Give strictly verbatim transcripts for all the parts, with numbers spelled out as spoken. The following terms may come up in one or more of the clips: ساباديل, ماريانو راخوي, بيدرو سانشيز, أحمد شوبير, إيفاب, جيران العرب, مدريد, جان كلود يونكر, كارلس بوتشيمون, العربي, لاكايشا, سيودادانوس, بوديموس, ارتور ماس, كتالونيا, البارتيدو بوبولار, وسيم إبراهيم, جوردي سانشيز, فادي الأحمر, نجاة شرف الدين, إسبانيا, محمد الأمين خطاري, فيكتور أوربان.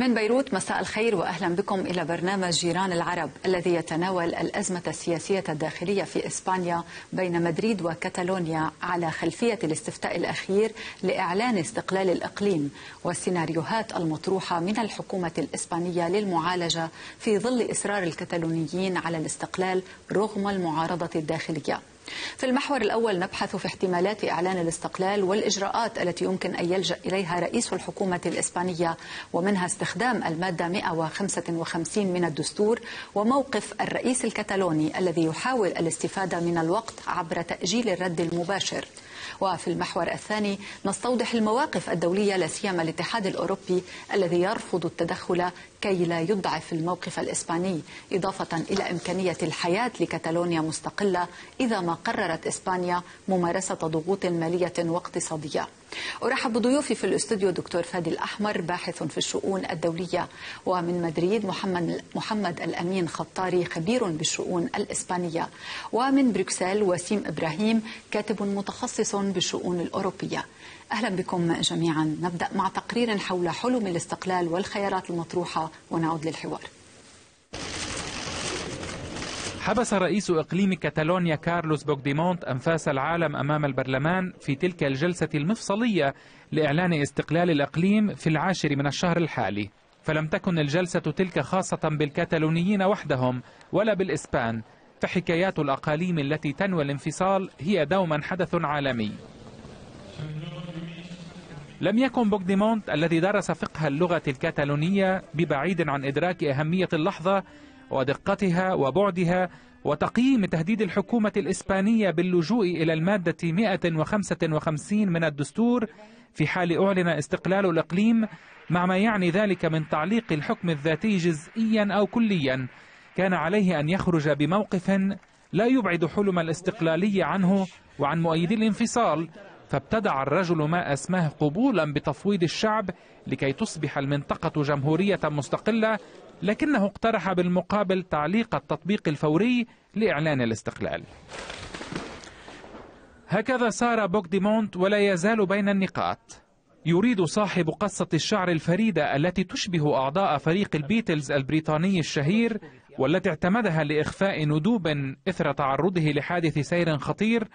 من بيروت مساء الخير وأهلا بكم إلى برنامج جيران العرب الذي يتناول الأزمة السياسية الداخلية في إسبانيا بين مدريد وكتالونيا على خلفية الاستفتاء الأخير لإعلان استقلال الإقليم والسيناريوهات المطروحة من الحكومة الإسبانية للمعالجة في ظل إصرار الكتالونيين على الاستقلال رغم المعارضة الداخلية. في المحور الأول نبحث في احتمالات إعلان الاستقلال والإجراءات التي يمكن أن يلجأ إليها رئيس الحكومة الإسبانية، ومنها استخدام المادة مئة وخمسة وخمسين من الدستور وموقف الرئيس الكتالوني الذي يحاول الاستفادة من الوقت عبر تأجيل الرد المباشر. وفي المحور الثاني نستوضح المواقف الدولية لا سيما الاتحاد الأوروبي الذي يرفض التدخل كي لا يضعف الموقف الإسباني، إضافة إلى إمكانية الحياة لكتالونيا مستقلة إذا ما قررت إسبانيا ممارسة ضغوط مالية واقتصادية. أرحب بضيوفي في الاستوديو دكتور فادي الأحمر باحث في الشؤون الدولية، ومن مدريد محمد, محمد الأمين خطاري خبير بالشؤون الإسبانية، ومن بروكسل وسيم إبراهيم كاتب متخصص بالشؤون الأوروبية. أهلا بكم جميعا. نبدأ مع تقرير حول حلم الاستقلال والخيارات المطروحة ونعود للحوار. حبس رئيس إقليم كتالونيا كارلس بوتشيمون أنفاس العالم أمام البرلمان في تلك الجلسة المفصلية لإعلان استقلال الإقليم في العاشر من الشهر الحالي. فلم تكن الجلسة تلك خاصة بالكتالونيين وحدهم ولا بالإسبان، فحكايات الأقاليم التي تنوي الانفصال هي دوما حدث عالمي. لم يكن بوتشيمون الذي درس فقه اللغة الكتالونية ببعيد عن إدراك أهمية اللحظة ودقتها وبعدها وتقييم تهديد الحكومة الإسبانية باللجوء إلى المادة مئة وخمسة وخمسين من الدستور في حال أعلن استقلال الإقليم، مع ما يعني ذلك من تعليق الحكم الذاتي جزئيا أو كليا. كان عليه أن يخرج بموقف لا يبعد حلم الاستقلالية عنه وعن مؤيدي الانفصال، فابتدع الرجل ما أسماه قبولا بتفويض الشعب لكي تصبح المنطقة جمهورية مستقلة، لكنه اقترح بالمقابل تعليق التطبيق الفوري لإعلان الاستقلال. هكذا سار بوتشيمون ولا يزال بين النقاط. يريد صاحب قصة الشعر الفريدة التي تشبه أعضاء فريق البيتلز البريطاني الشهير والتي اعتمدها لإخفاء ندوب إثر تعرضه لحادث سير خطير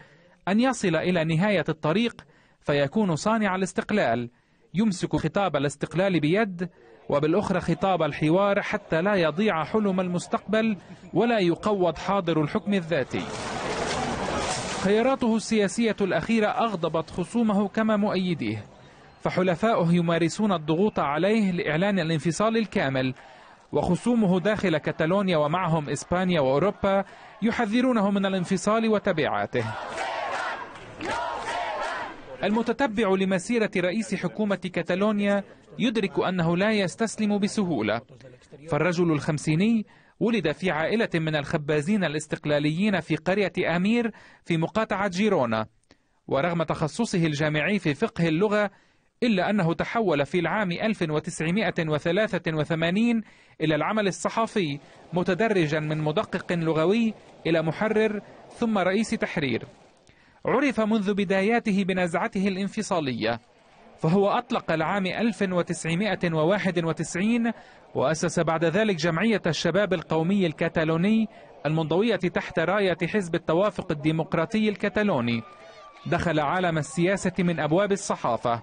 أن يصل إلى نهاية الطريق فيكون صانع الاستقلال، يمسك خطاب الاستقلال بيد وبالأخرى خطاب الحوار حتى لا يضيع حلم المستقبل ولا يقوض حاضر الحكم الذاتي. خياراته السياسية الأخيرة أغضبت خصومه كما مؤيديه، فحلفاؤه يمارسون الضغوط عليه لإعلان الانفصال الكامل، وخصومه داخل كتالونيا ومعهم إسبانيا وأوروبا يحذرونه من الانفصال وتبعاته. المتتبع لمسيرة رئيس حكومة كتالونيا يدرك أنه لا يستسلم بسهولة، فالرجل الخمسيني ولد في عائلة من الخبازين الاستقلاليين في قرية آمير في مقاطعة جيرونا، ورغم تخصصه الجامعي في فقه اللغة إلا أنه تحول في العام ألف وتسعمئة وثلاثة وثمانين إلى العمل الصحفي، متدرجا من مدقق لغوي إلى محرر ثم رئيس تحرير. عرف منذ بداياته بنزعته الانفصالية، فهو أطلق العام ألف وتسعمئة وواحد وتسعين وأسس بعد ذلك جمعية الشباب القومي الكتالوني المنضوية تحت راية حزب التوافق الديمقراطي الكتالوني. دخل عالم السياسة من أبواب الصحافة،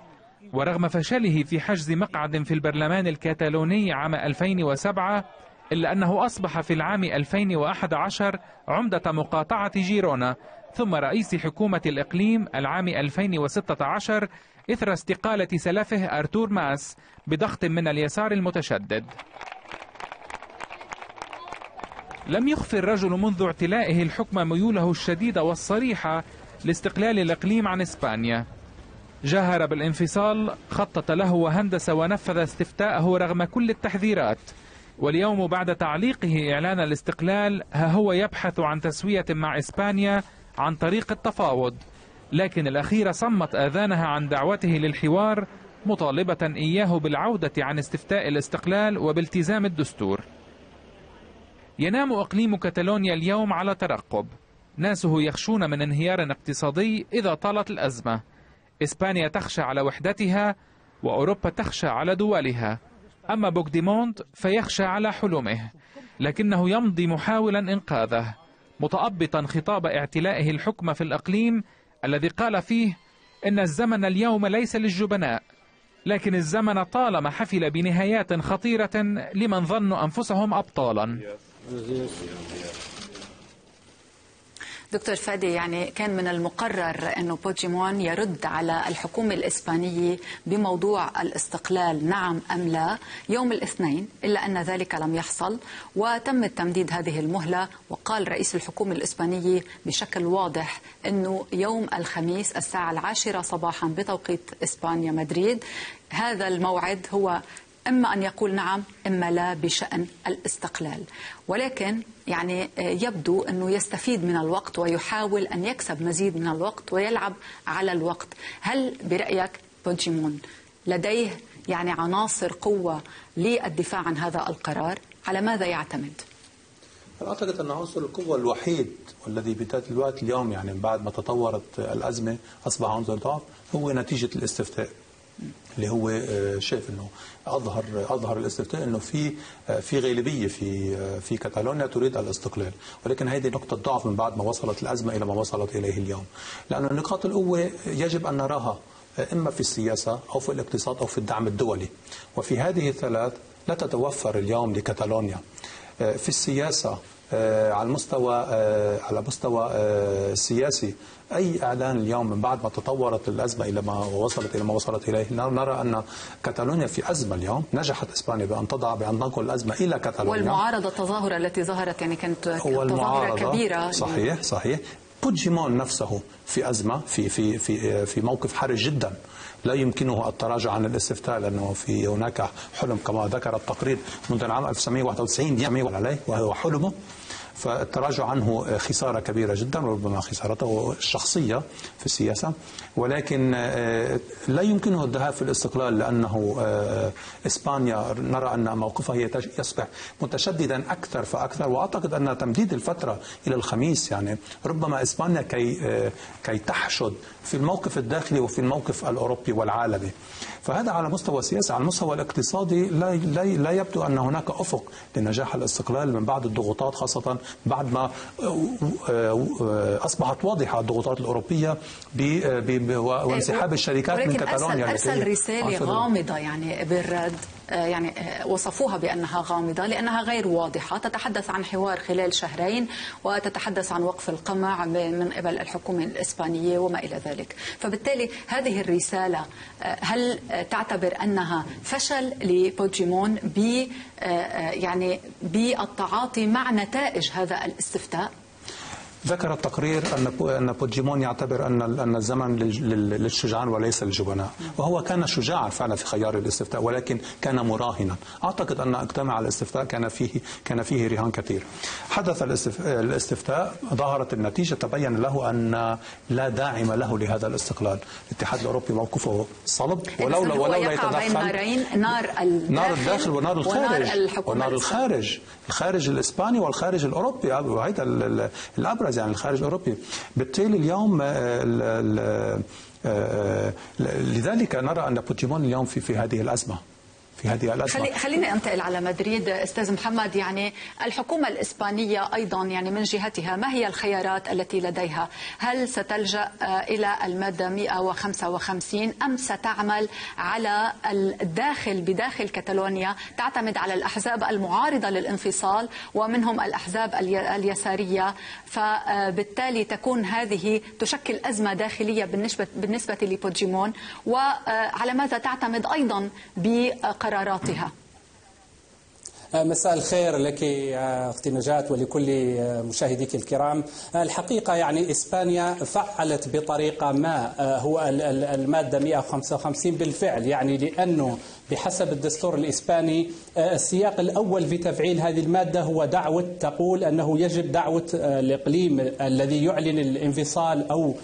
ورغم فشله في حجز مقعد في البرلمان الكتالوني عام ألفين وسبعة إلا أنه أصبح في العام ألفين وأحد عشر عمدة مقاطعة جيرونا، ثم رئيس حكومة الإقليم العام ألفين وستة عشر إثر استقالة سلفه ارتور ماس بضغط من اليسار المتشدد. لم يخفي الرجل منذ اعتلائه الحكم ميوله الشديد والصريحة لاستقلال الإقليم عن إسبانيا. جاهر بالانفصال، خطط له وهندس ونفذ استفتاءه رغم كل التحذيرات، واليوم بعد تعليقه إعلان الاستقلال ها هو يبحث عن تسوية مع إسبانيا عن طريق التفاوض، لكن الأخيرة صمت آذانها عن دعوته للحوار، مطالبة إياه بالعودة عن استفتاء الاستقلال وبالتزام الدستور. ينام إقليم كتالونيا اليوم على ترقب، ناسه يخشون من انهيار اقتصادي إذا طالت الأزمة. إسبانيا تخشى على وحدتها وأوروبا تخشى على دولها، أما بوكديموند فيخشى على حلمه، لكنه يمضي محاولا إنقاذه، متأبطا خطاب اعتلائه الحكم في الأقليم الذي قال فيه إن الزمن اليوم ليس للجبناء، لكن الزمن طالما حفل بنهايات خطيرة لمن ظنوا أنفسهم أبطالا. دكتور فادي، يعني كان من المقرر أنه بوتشيمون يرد على الحكومة الإسبانية بموضوع الاستقلال نعم أم لا يوم الاثنين، إلا أن ذلك لم يحصل وتم تمديد هذه المهلة، وقال رئيس الحكومة الإسبانية بشكل واضح أنه يوم الخميس الساعة العاشرة صباحا بتوقيت إسبانيا مدريد هذا الموعد هو إما أن يقول نعم إما لا بشأن الاستقلال، ولكن يعني يبدو أنه يستفيد من الوقت ويحاول أن يكسب مزيد من الوقت ويلعب على الوقت. هل برأيك بوتشيمون لديه يعني عناصر قوة للدفاع عن هذا القرار؟ على ماذا يعتمد؟ أنا أعتقد أن عنصر القوة الوحيد والذي بذات الوقت اليوم يعني بعد ما تطورت الأزمة أصبح عنصر ضعف هو نتيجة الاستفتاء، اللي هو شايف انه اظهر اظهر الاستفتاء انه في في غالبيه في في كتالونيا تريد الاستقلال، ولكن هذه نقطه ضعف من بعد ما وصلت الازمه الى ما وصلت اليه اليوم، لانه نقاط القوه يجب ان نراها اما في السياسه او في الاقتصاد او في الدعم الدولي، وفي هذه الثلاث لا تتوفر اليوم لكتالونيا. في السياسه على المستوى على مستوى السياسي أي إعلان اليوم من بعد ما تطورت الأزمة إلى ما وصلت إلى ما وصلت إليه، نرى أن كتالونيا في أزمة اليوم، نجحت إسبانيا بأن تضع بأن تنقل الأزمة إلى كتالونيا. والمعارضة التظاهرة التي ظهرت يعني كانت تظاهرة كبيرة. صحيح صحيح. بوتشيمون نفسه في أزمة في في في في موقف حرج جدا، لا يمكنه التراجع عن الاستفتاء، لأنه في هناك حلم كما ذكر التقرير منذ العام ألف وتسعمئة وواحد وتسعين يعمل عليه وهو حلمه، فالتراجع عنه خسارة كبيرة جدا، ربما خسارته الشخصية في السياسة، ولكن لا يمكنه الذهاب في الاستقلال، لأنه إسبانيا نرى أن موقفها يصبح متشددا أكثر فأكثر، وأعتقد أن تمديد الفترة إلى الخميس يعني ربما إسبانيا كي كي تحشد في الموقف الداخلي وفي الموقف الأوروبي والعالمي. فهذا على مستوى السياسة. على المستوى الاقتصادي لا لا يبدو أن هناك أفق لنجاح الاستقلال من بعد الضغوطات، خاصة بعد ما أصبحت واضحة الضغوطات الأوروبية وانسحاب الشركات من كتالونيا. ولكن أرسل رسالة غامضة يعني بالرد، يعني وصفوها بأنها غامضة لأنها غير واضحة، تتحدث عن حوار خلال شهرين وتتحدث عن وقف القمع من قبل الحكومة الإسبانية وما إلى ذلك، فبالتالي هذه الرسالة هل تعتبر أنها فشل لبوتشيمون ب يعني بالتعاطي مع نتائج هذا الاستفتاء؟ ذكر التقرير أن بوتشيمون يعتبر أن أن الزمن للشجعان وليس للجبناء، وهو كان شجاعا فعلا في خيار الاستفتاء، ولكن كان مراهنا. أعتقد أن اجتماع الاستفتاء كان فيه كان فيه رهان كثير. حدث الاستفتاء، ظهرت النتيجة، تبين له أن لا داعم له لهذا الاستقلال. الاتحاد الأوروبي موقفه صلب، ولولا ولولا يتدخل نار الداخل ونار الخارج ونار الخارج الخارج الإسباني والخارج الأوروبي، هذا الأبرز يعني الخارج الأوروبي. بالتالي اليوم ال ال لذلك نرى أن بوتشيمون اليوم في في هذه الأزمة في هذه الأزمة. خلينا أنتقل على مدريد أستاذ محمد. يعني الحكومة الإسبانية أيضا يعني من جهتها ما هي الخيارات التي لديها؟ هل ستلجأ إلى المادة مئة وخمسة وخمسين أم ستعمل على الداخل بداخل كتالونيا، تعتمد على الأحزاب المعارضة للانفصال ومنهم الأحزاب اليسارية، فبالتالي تكون هذه تشكل أزمة داخلية بالنسبة بالنسبة لبوتشيمون، وعلى ماذا تعتمد أيضا بقرارات قراراتها؟ مساء الخير لك أختي نجاة ولكل مشاهديك الكرام. الحقيقة يعني إسبانيا فعلت بطريقة ما هو المادة مئة وخمسة وخمسين بالفعل، يعني لأنه بحسب الدستور الإسباني السياق الأول في تفعيل هذه المادة هو دعوة تقول أنه يجب دعوة الإقليم الذي يعلن الانفصال أو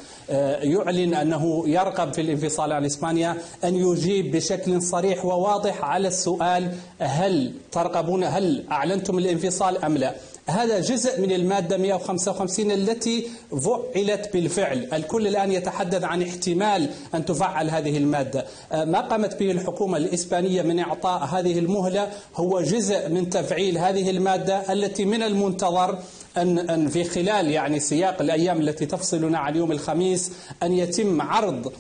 يعلن أنه يرغب في الانفصال عن إسبانيا أن يجيب بشكل صريح وواضح على السؤال هل ترغبون هل أعلنتم الانفصال أم لا؟ هذا جزء من المادة مئة وخمسة وخمسين التي فعلت بالفعل. الكل الآن يتحدث عن احتمال أن تفعل هذه المادة. ما قامت به الحكومة الإسبانية من إعطاء هذه المهلة هو جزء من تفعيل هذه المادة التي من المنتظر أن في خلال يعني سياق الأيام التي تفصلنا عن يوم الخميس أن يتم عرض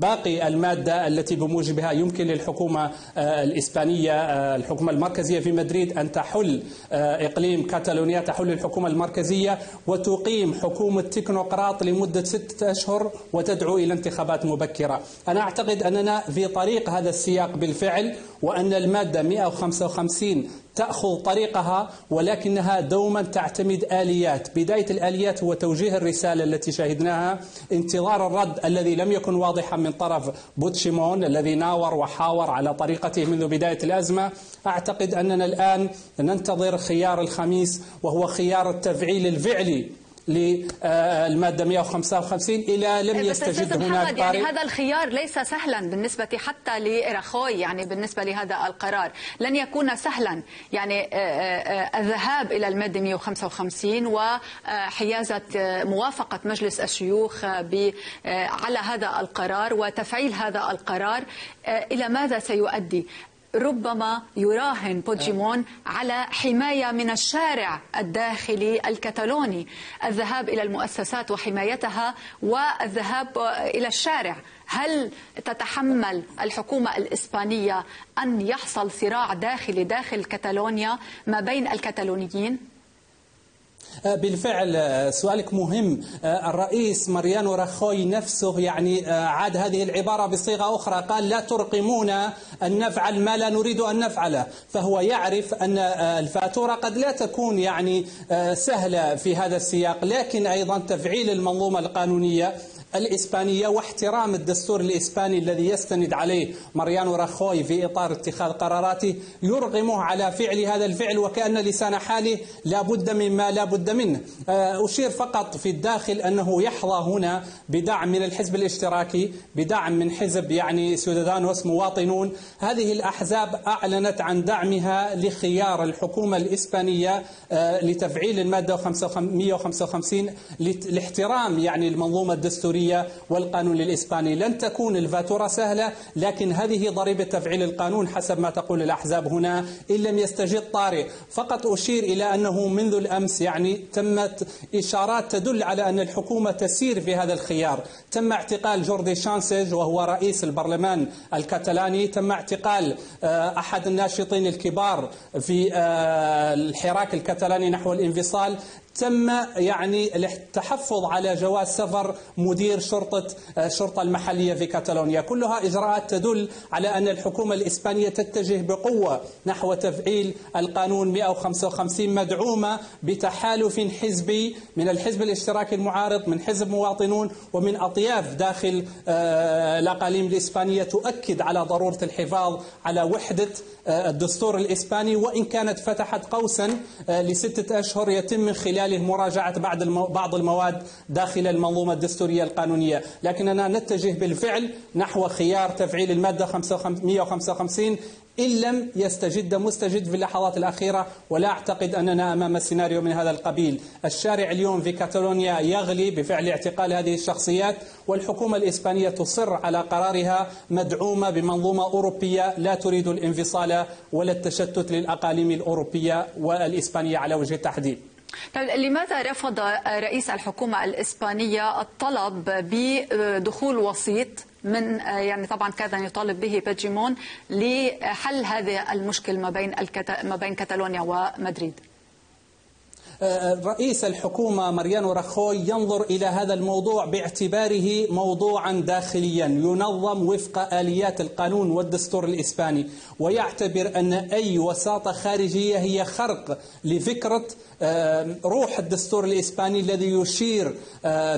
باقي المادة التي بموجبها يمكن للحكومة الإسبانية الحكومة المركزية في مدريد أن تحل إقليم كاتالونيا، تحل الحكومة المركزية وتقيم حكومة تكنوقراط لمدة ستة أشهر وتدعو إلى انتخابات مبكرة. أنا أعتقد أننا في طريق هذا السياق بالفعل، وأن المادة مئة وخمسة وخمسين تأخذ طريقها، ولكنها دوما تعتمد آليات. بداية الآليات هو توجيه الرسالة التي شاهدناها، انتظار الرد الذي لم يكن واضحا من طرف بوتشيمون الذي ناور وحاور على طريقته منذ بداية الأزمة. أعتقد أننا الآن ننتظر خيار الخميس، وهو خيار التفعيل الفعلي للمادة مئة وخمسة وخمسين إلى لم يستجد هناك قارئ. يعني هذا الخيار ليس سهلا بالنسبة حتى لراخوي، يعني بالنسبة لهذا القرار لن يكون سهلا، يعني الذهاب إلى المادة مئة وخمسة وخمسين وحيازة موافقة مجلس الشيوخ على هذا القرار وتفعيل هذا القرار إلى ماذا سيؤدي؟ ربما يراهن بوتشيمون على حماية من الشارع الداخلي الكتالوني، الذهاب إلى المؤسسات وحمايتها والذهاب إلى الشارع. هل تتحمل الحكومة الإسبانية أن يحصل صراع داخلي داخل كتالونيا ما بين الكتالونيين؟ بالفعل سؤالك مهم. الرئيس ماريانو راخوي نفسه يعني عاد هذه العبارة بصيغة أخرى، قال لا ترقمونا أن نفعل ما لا نريد أن نفعله. فهو يعرف أن الفاتورة قد لا تكون يعني سهلة في هذا السياق، لكن أيضا تفعيل المنظومة القانونية الإسبانية واحترام الدستور الإسباني الذي يستند عليه ماريانو راخوي في إطار اتخاذ قراراته يرغمه على فعل هذا الفعل، وكأن لسان حاله لا بد مما لا بد منه. أشير فقط في الداخل أنه يحظى هنا بدعم من الحزب الاشتراكي، بدعم من حزب يعني سيودادانوس مواطنون. هذه الأحزاب أعلنت عن دعمها لخيار الحكومة الإسبانية لتفعيل المادة مئة وخمسة وخمسين لاحترام يعني المنظومة الدستورية والقانون الإسباني. لن تكون الفاتورة سهلة، لكن هذه ضريبة تفعيل القانون حسب ما تقول الأحزاب هنا إن لم يستجد طارئ. فقط أشير إلى أنه منذ الأمس يعني تمت إشارات تدل على أن الحكومة تسير في هذا الخيار. تم اعتقال جوردي سانشيز وهو رئيس البرلمان الكتالاني، تم اعتقال أحد الناشطين الكبار في الحراك الكتالاني نحو الانفصال، تم يعني التحفظ على جواز سفر مدير شرطة الشرطة المحلية في كتالونيا. كلها إجراءات تدل على أن الحكومة الإسبانية تتجه بقوة نحو تفعيل القانون مئة وخمسة وخمسين، مدعومة بتحالف حزبي من الحزب الاشتراكي المعارض، من حزب مواطنون، ومن أطياف داخل الأقاليم الإسبانية تؤكد على ضرورة الحفاظ على وحدة الدستور الإسباني، وإن كانت فتحت قوسا لستة أشهر يتم من خلال مراجعة بعض المواد داخل المنظومة الدستورية القانونية. لكننا نتجه بالفعل نحو خيار تفعيل المادة مئة وخمسة وخمسين إن لم يستجد مستجد في اللحظات الأخيرة، ولا أعتقد أننا أمام سيناريو من هذا القبيل. الشارع اليوم في كاتالونيا يغلي بفعل اعتقال هذه الشخصيات، والحكومة الإسبانية تصر على قرارها مدعومة بمنظومة أوروبية لا تريد الانفصال ولا التشتت للأقاليم الأوروبية والإسبانية على وجه التحديد. طيب لماذا رفض رئيس الحكومة الإسبانية الطلب بدخول وسيط من يعني طبعا كان يطالب به بوتشيمون لحل هذا المشكل ما بين ما بين كتالونيا ومدريد؟ رئيس الحكومة ماريانو راخوي ينظر إلى هذا الموضوع باعتباره موضوعا داخليا ينظم وفق آليات القانون والدستور الإسباني، ويعتبر أن أي وساطة خارجية هي خرق لفكرة روح الدستور الإسباني الذي يشير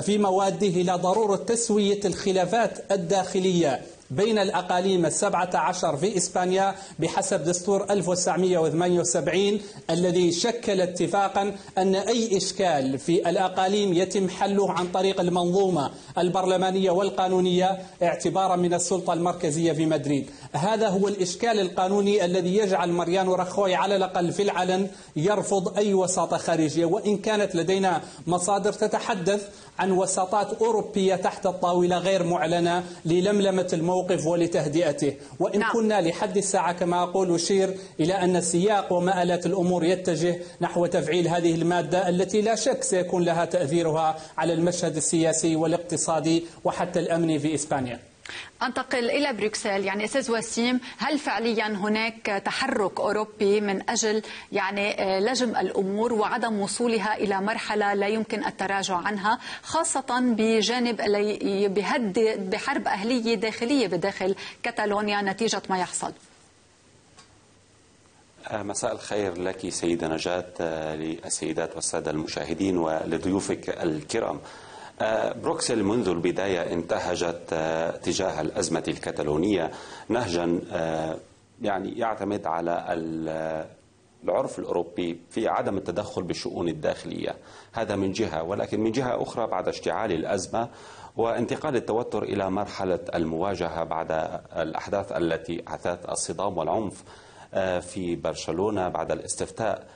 في مواده إلى ضرورة تسوية الخلافات الداخلية بين الأقاليم السبعة عشر في إسبانيا بحسب دستور ألف وتسعمئة وثمانية وسبعين الذي شكل اتفاقا أن أي إشكال في الأقاليم يتم حله عن طريق المنظومة البرلمانية والقانونية اعتبارا من السلطة المركزية في مدريد. هذا هو الإشكال القانوني الذي يجعل ماريانو راخوي على الأقل في العلن يرفض أي وساطة خارجية، وإن كانت لدينا مصادر تتحدث عن وساطات أوروبية تحت الطاولة غير معلنة للملمة الموقف ولتهدئته. وإن نعم. كنا لحد الساعة كما أقول أشير إلى أن السياق ومآلات الأمور يتجه نحو تفعيل هذه المادة التي لا شك سيكون لها تأثيرها على المشهد السياسي والاقتصادي وحتى الأمني في إسبانيا. أنتقل إلى بروكسل. يعني أستاذ وسيم، هل فعليا هناك تحرك أوروبي من أجل يعني لجم الأمور وعدم وصولها إلى مرحلة لا يمكن التراجع عنها، خاصة بجانب اللي بيهدد بحرب أهلية داخلية بداخل كتالونيا نتيجة ما يحصل؟ مساء الخير لك سيدة نجاة، للسيدات والسادة المشاهدين ولضيوفك الكرام. بروكسل منذ البداية انتهجت تجاه الأزمة الكتالونية نهجا يعني يعتمد على العرف الأوروبي في عدم التدخل بالشؤون الداخلية، هذا من جهة. ولكن من جهة أخرى بعد اشتعال الأزمة وانتقال التوتر إلى مرحلة المواجهة بعد الأحداث التي أحدثت الصدام والعنف في برشلونة بعد الاستفتاء،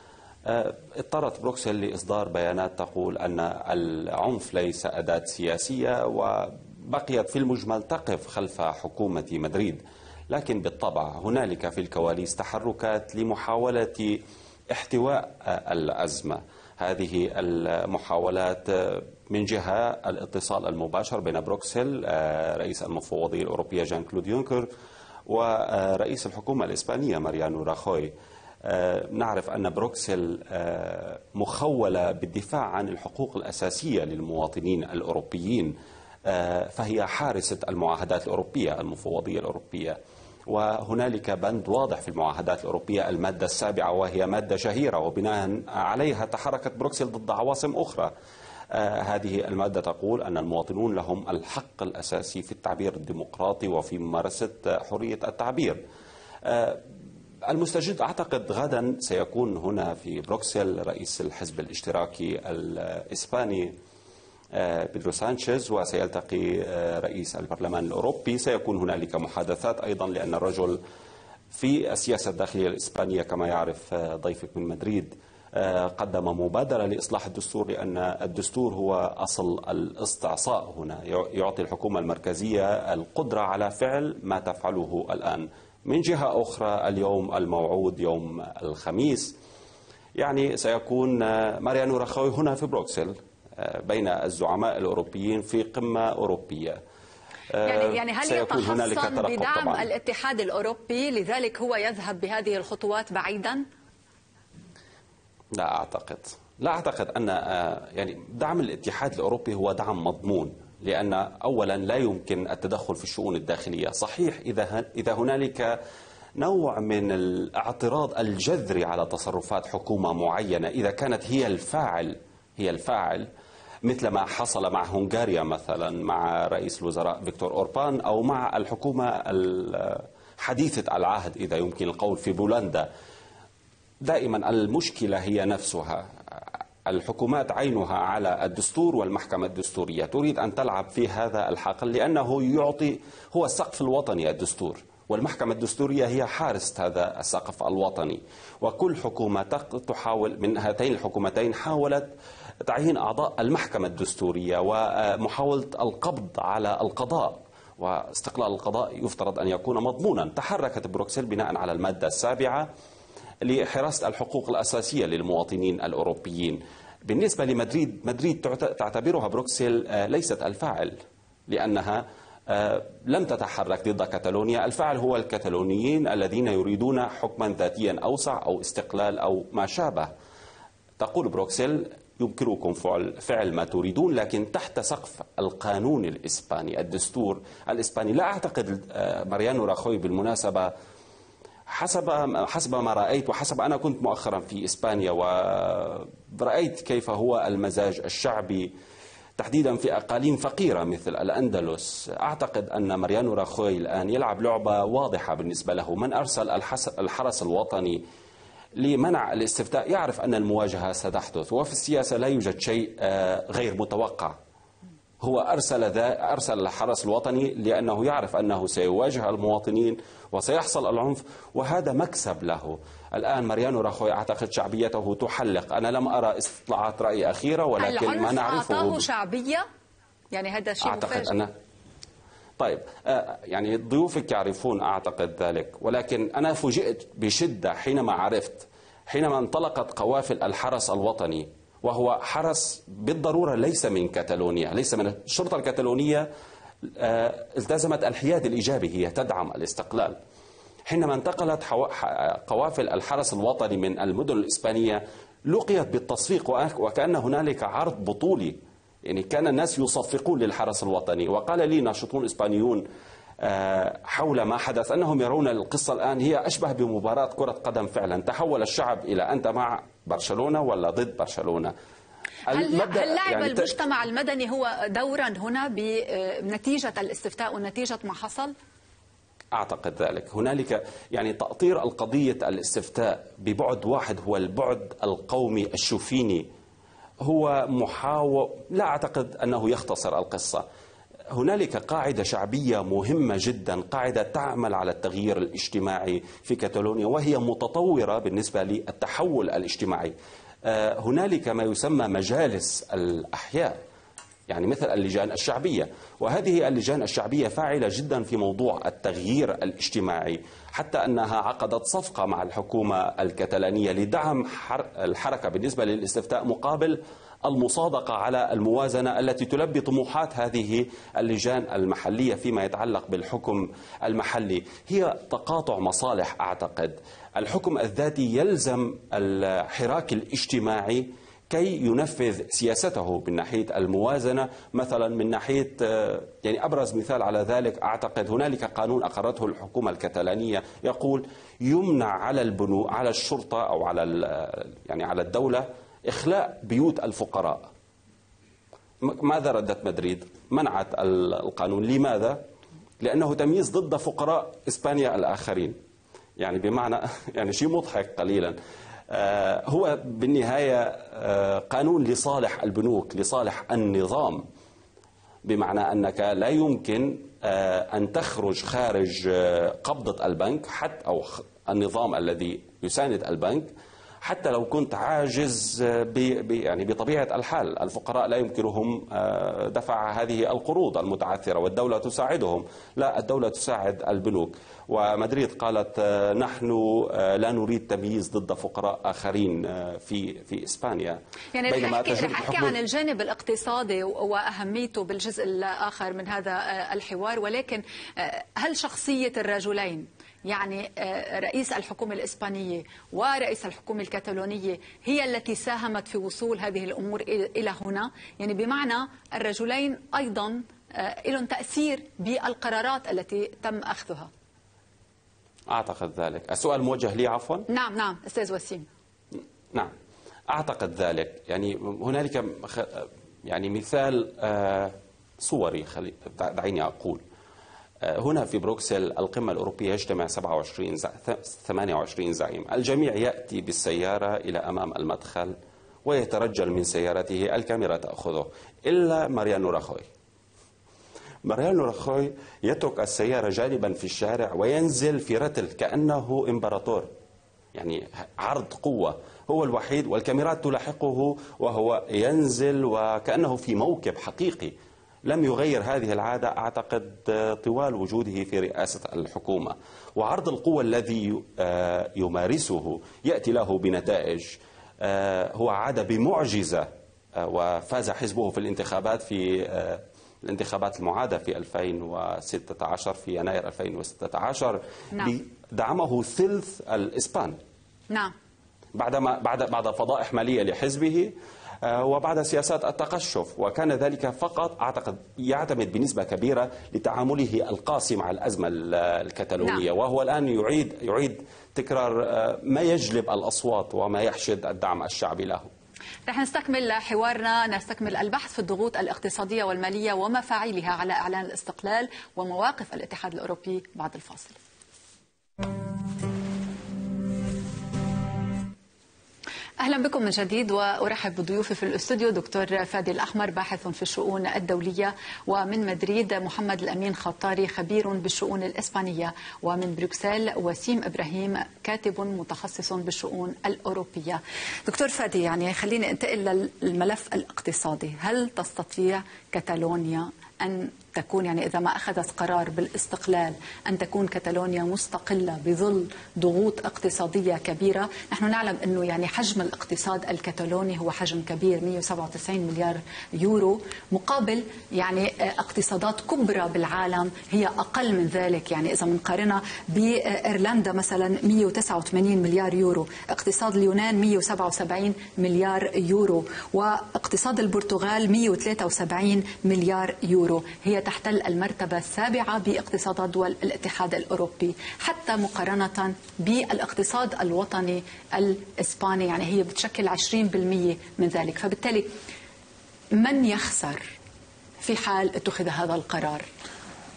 اضطرت بروكسل لإصدار بيانات تقول أن العنف ليس أداة سياسية، وبقيت في المجمل تقف خلف حكومة مدريد. لكن بالطبع هنالك في الكواليس تحركات لمحاولة احتواء الأزمة. هذه المحاولات من جهة الاتصال المباشر بين بروكسل، رئيس المفوضية الأوروبية جان كلود يونكر، ورئيس الحكومة الإسبانية ماريانو راخوي. نعرف أن بروكسل مخولة بالدفاع عن الحقوق الأساسية للمواطنين الأوروبيين، فهي حارسة المعاهدات الأوروبية، المفوضية الأوروبية. وهنالك بند واضح في المعاهدات الأوروبية، المادة السابعة، وهي مادة شهيرة وبناء عليها تحركت بروكسل ضد عواصم أخرى. هذه المادة تقول أن المواطنون لهم الحق الأساسي في التعبير الديمقراطي وفي ممارسة حرية التعبير. المستجد أعتقد غدا سيكون هنا في بروكسل رئيس الحزب الاشتراكي الإسباني بيدرو سانشيز، وسيلتقي رئيس البرلمان الأوروبي. سيكون هنالك محادثات أيضا، لأن الرجل في السياسة الداخلية الإسبانية كما يعرف ضيفك من مدريد قدم مبادرة لإصلاح الدستور، لأن الدستور هو أصل الاستعصاء هنا، يعطي الحكومة المركزية القدرة على فعل ما تفعله الآن. من جهة أخرى اليوم الموعود يوم الخميس يعني سيكون ماريانو راخوي هنا في بروكسل بين الزعماء الأوروبيين في قمة أوروبية. يعني يعني هل يتحصن بدعم طبعاً الاتحاد الأوروبي، لذلك هو يذهب بهذه الخطوات بعيدا؟ لا أعتقد، لا أعتقد أن يعني دعم الاتحاد الأوروبي هو دعم مضمون، لأن أولا لا يمكن التدخل في الشؤون الداخلية. صحيح إذا إذا هنالك نوع من الاعتراض الجذري على تصرفات حكومة معينة، إذا كانت هي الفاعل هي الفاعل مثل ما حصل مع هنغاريا مثلا، مع رئيس الوزراء فيكتور أوربان، أو مع الحكومة حديثة العهد إذا يمكن القول في بولندا. دائما المشكلة هي نفسها، الحكومات عينها على الدستور والمحكمة الدستورية، تريد أن تلعب في هذا الحقل لأنه يعطي هو السقف الوطني الدستور، والمحكمة الدستورية هي حارسة هذا السقف الوطني. وكل حكومة تحاول من هاتين الحكومتين حاولت تعيين أعضاء المحكمة الدستورية ومحاولة القبض على القضاء، واستقلال القضاء يفترض أن يكون مضمونا. تحركت بروكسل بناء على المادة السابعة لحراسة الحقوق الأساسية للمواطنين الأوروبيين. بالنسبة لمدريد، مدريد تعتبرها بروكسل ليست الفاعل، لأنها لم تتحرك ضد كتالونيا. الفاعل هو الكتالونيين الذين يريدون حكما ذاتيا أوسع أو استقلال أو ما شابه. تقول بروكسل يمكنكم فعل ما تريدون، لكن تحت سقف القانون الإسباني، الدستور الإسباني. لا أعتقد ماريانو راخوي بالمناسبة، حسب حسب ما رأيت وحسب أنا كنت مؤخرا في إسبانيا ورأيت كيف هو المزاج الشعبي تحديدا في أقاليم فقيرة مثل الأندلس. أعتقد أن ماريانو راخوي الآن يلعب لعبة واضحة بالنسبة له. من أرسل الحرس الوطني لمنع الاستفتاء يعرف أن المواجهة ستحدث، وفي السياسة لا يوجد شيء غير متوقع. هو أرسل ذا أرسل الحرس الوطني لأنه يعرف أنه سيواجه المواطنين وسيحصل العنف، وهذا مكسب له. الآن ماريانو راخوي أعتقد شعبيته تحلق. أنا لم أرى استطلاعات رأي أخيرة، ولكن ما نعرفه أعطاه شعبية، يعني هذا شيء أعتقد مفاجئ. أنا طيب يعني ضيوفك يعرفون أعتقد ذلك، ولكن أنا فوجئت بشدة حينما عرفت حينما انطلقت قوافل الحرس الوطني، وهو حرس بالضرورة ليس من كتالونيا، ليس من الشرطة الكتالونية. التزمت الحياد الإيجابي، هي تدعم الاستقلال. حينما انتقلت قوافل الحرس الوطني من المدن الإسبانية لقيت بالتصفيق، وكأن هنالك عرض بطولي، يعني كان الناس يصفقون للحرس الوطني. وقال لي ناشطون إسبانيون حول ما حدث أنهم يرون القصة الآن هي أشبه بمباراة كرة قدم. فعلا تحول الشعب إلى أنت مع برشلونة ولا ضد برشلونة. هل, هل لعب يعني المجتمع المدني هو دورا هنا بنتيجة الاستفتاء ونتيجة ما حصل؟ أعتقد ذلك. هنالك يعني تأطير القضية الاستفتاء ببعد واحد هو البعد القومي الشوفيني، هو محاول لا أعتقد أنه يختصر القصة. هنالك قاعدة شعبية مهمة جدا، قاعدة تعمل على التغيير الاجتماعي في كتالونيا، وهي متطورة بالنسبة للتحول الاجتماعي. هنالك ما يسمى مجالس الأحياء، يعني مثل اللجان الشعبية، وهذه اللجان الشعبية فاعلة جدا في موضوع التغيير الاجتماعي، حتى أنها عقدت صفقة مع الحكومة الكتالانية لدعم الحركة بالنسبة للاستفتاء مقابل المصادقة على الموازنة التي تلبي طموحات هذه اللجان المحلية فيما يتعلق بالحكم المحلي. هي تقاطع مصالح. أعتقد الحكم الذاتي يلزم الحراك الاجتماعي كي ينفذ سياسته من ناحية الموازنة مثلا، من ناحية يعني أبرز مثال على ذلك أعتقد هنالك قانون أقرته الحكومة الكتالانية يقول يمنع على البنو على الشرطة أو على يعني على الدولة إخلاء بيوت الفقراء. ماذا ردت مدريد؟ منعت القانون. لماذا؟ لأنه تمييز ضد فقراء إسبانيا الآخرين، يعني بمعنى يعني شيء مضحك قليلا. هو بالنهاية قانون لصالح البنوك، لصالح النظام، بمعنى أنك لا يمكن أن تخرج خارج قبضة البنك حتى أو النظام الذي يساند البنك حتى لو كنت عاجز ب يعني بطبيعة الحال. الفقراء لا يمكنهم دفع هذه القروض المتعثرة والدولة تساعدهم. لا، الدولة تساعد البنوك. ومدريد قالت نحن لا نريد تمييز ضد فقراء آخرين في في إسبانيا. يعني بينما رح أحكي عن الجانب الاقتصادي وأهميته بالجزء الآخر من هذا الحوار، ولكن هل شخصية الرجلين، يعني رئيس الحكومة الإسبانية ورئيس الحكومة الكتالونية، هي التي ساهمت في وصول هذه الأمور إلى هنا؟ يعني بمعنى الرجلين أيضا لهم تأثير بالقرارات التي تم أخذها. أعتقد ذلك. السؤال موجه لي عفوا؟ نعم نعم أستاذ وسيم. نعم أعتقد ذلك. يعني هنالك يعني مثال صوري، دعيني أقول هنا في بروكسل القمة الأوروبية يجتمع سبعة وعشرين ثمانية وعشرين زعيم. الجميع يأتي بالسيارة إلى أمام المدخل ويترجل من سيارته، الكاميرا تأخذه، إلا ماريانو راخوي. ماريانو راخوي يترك السيارة جانبا في الشارع وينزل في رتل كأنه إمبراطور، يعني عرض قوة. هو الوحيد والكاميرات تلاحقه وهو ينزل وكأنه في موكب حقيقي. لم يغير هذه العادة أعتقد طوال وجوده في رئاسة الحكومة. وعرض القوة الذي يمارسه يأتي له بنتائج. هو عاد بمعجزة وفاز حزبه في الانتخابات في الانتخابات المعادة في ألفين وستة عشر، في يناير ألفين وستة عشر. نعم. دعمه ثلث الإسبان. نعم. بعدما بعد بعد فضائح مالية لحزبه وبعد سياسات التقشف، وكان ذلك فقط أعتقد يعتمد بنسبة كبيرة لتعامله القاسي مع الأزمة الكتالونية. نعم. وهو الآن يعيد يعيد تكرار ما يجلب الأصوات وما يحشد الدعم الشعبي له. رح نستكمل حوارنا، نستكمل البحث في الضغوط الاقتصادية والمالية ومفاعيلها على إعلان الاستقلال ومواقف الاتحاد الأوروبي بعد الفاصل. أهلا بكم من جديد، وأرحب بضيوفي في الاستوديو دكتور فادي الأحمر باحث في الشؤون الدولية، ومن مدريد محمد الأمين خطاري خبير بالشؤون الإسبانية، ومن بروكسل وسيم إبراهيم كاتب متخصص بالشؤون الأوروبية. دكتور فادي، يعني خليني أنتقل للملف الاقتصادي، هل تستطيع كتالونيا أن تكون يعني إذا ما أخذت قرار بالاستقلال أن تكون كتالونيا مستقلة بظل ضغوط اقتصادية كبيرة؟ نحن نعلم أنه يعني حجم الاقتصاد الكتالوني هو حجم كبير، مئة وسبعة وتسعين مليار يورو، مقابل يعني اقتصادات كبرى بالعالم هي أقل من ذلك. يعني إذا بنقارنها بإيرلندا مثلا مئة وتسعة وثمانين مليار يورو، اقتصاد اليونان مئة وسبعة وسبعين مليار يورو، واقتصاد البرتغال مئة وثلاثة وسبعين مليار يورو. هي تحتل المرتبة السابعة باقتصادات دول الاتحاد الأوروبي، حتى مقارنة بالاقتصاد الوطني الإسباني، يعني هي بتشكل عشرين بالمئة من ذلك. فبالتالي من يخسر في حال اتخذ هذا القرار؟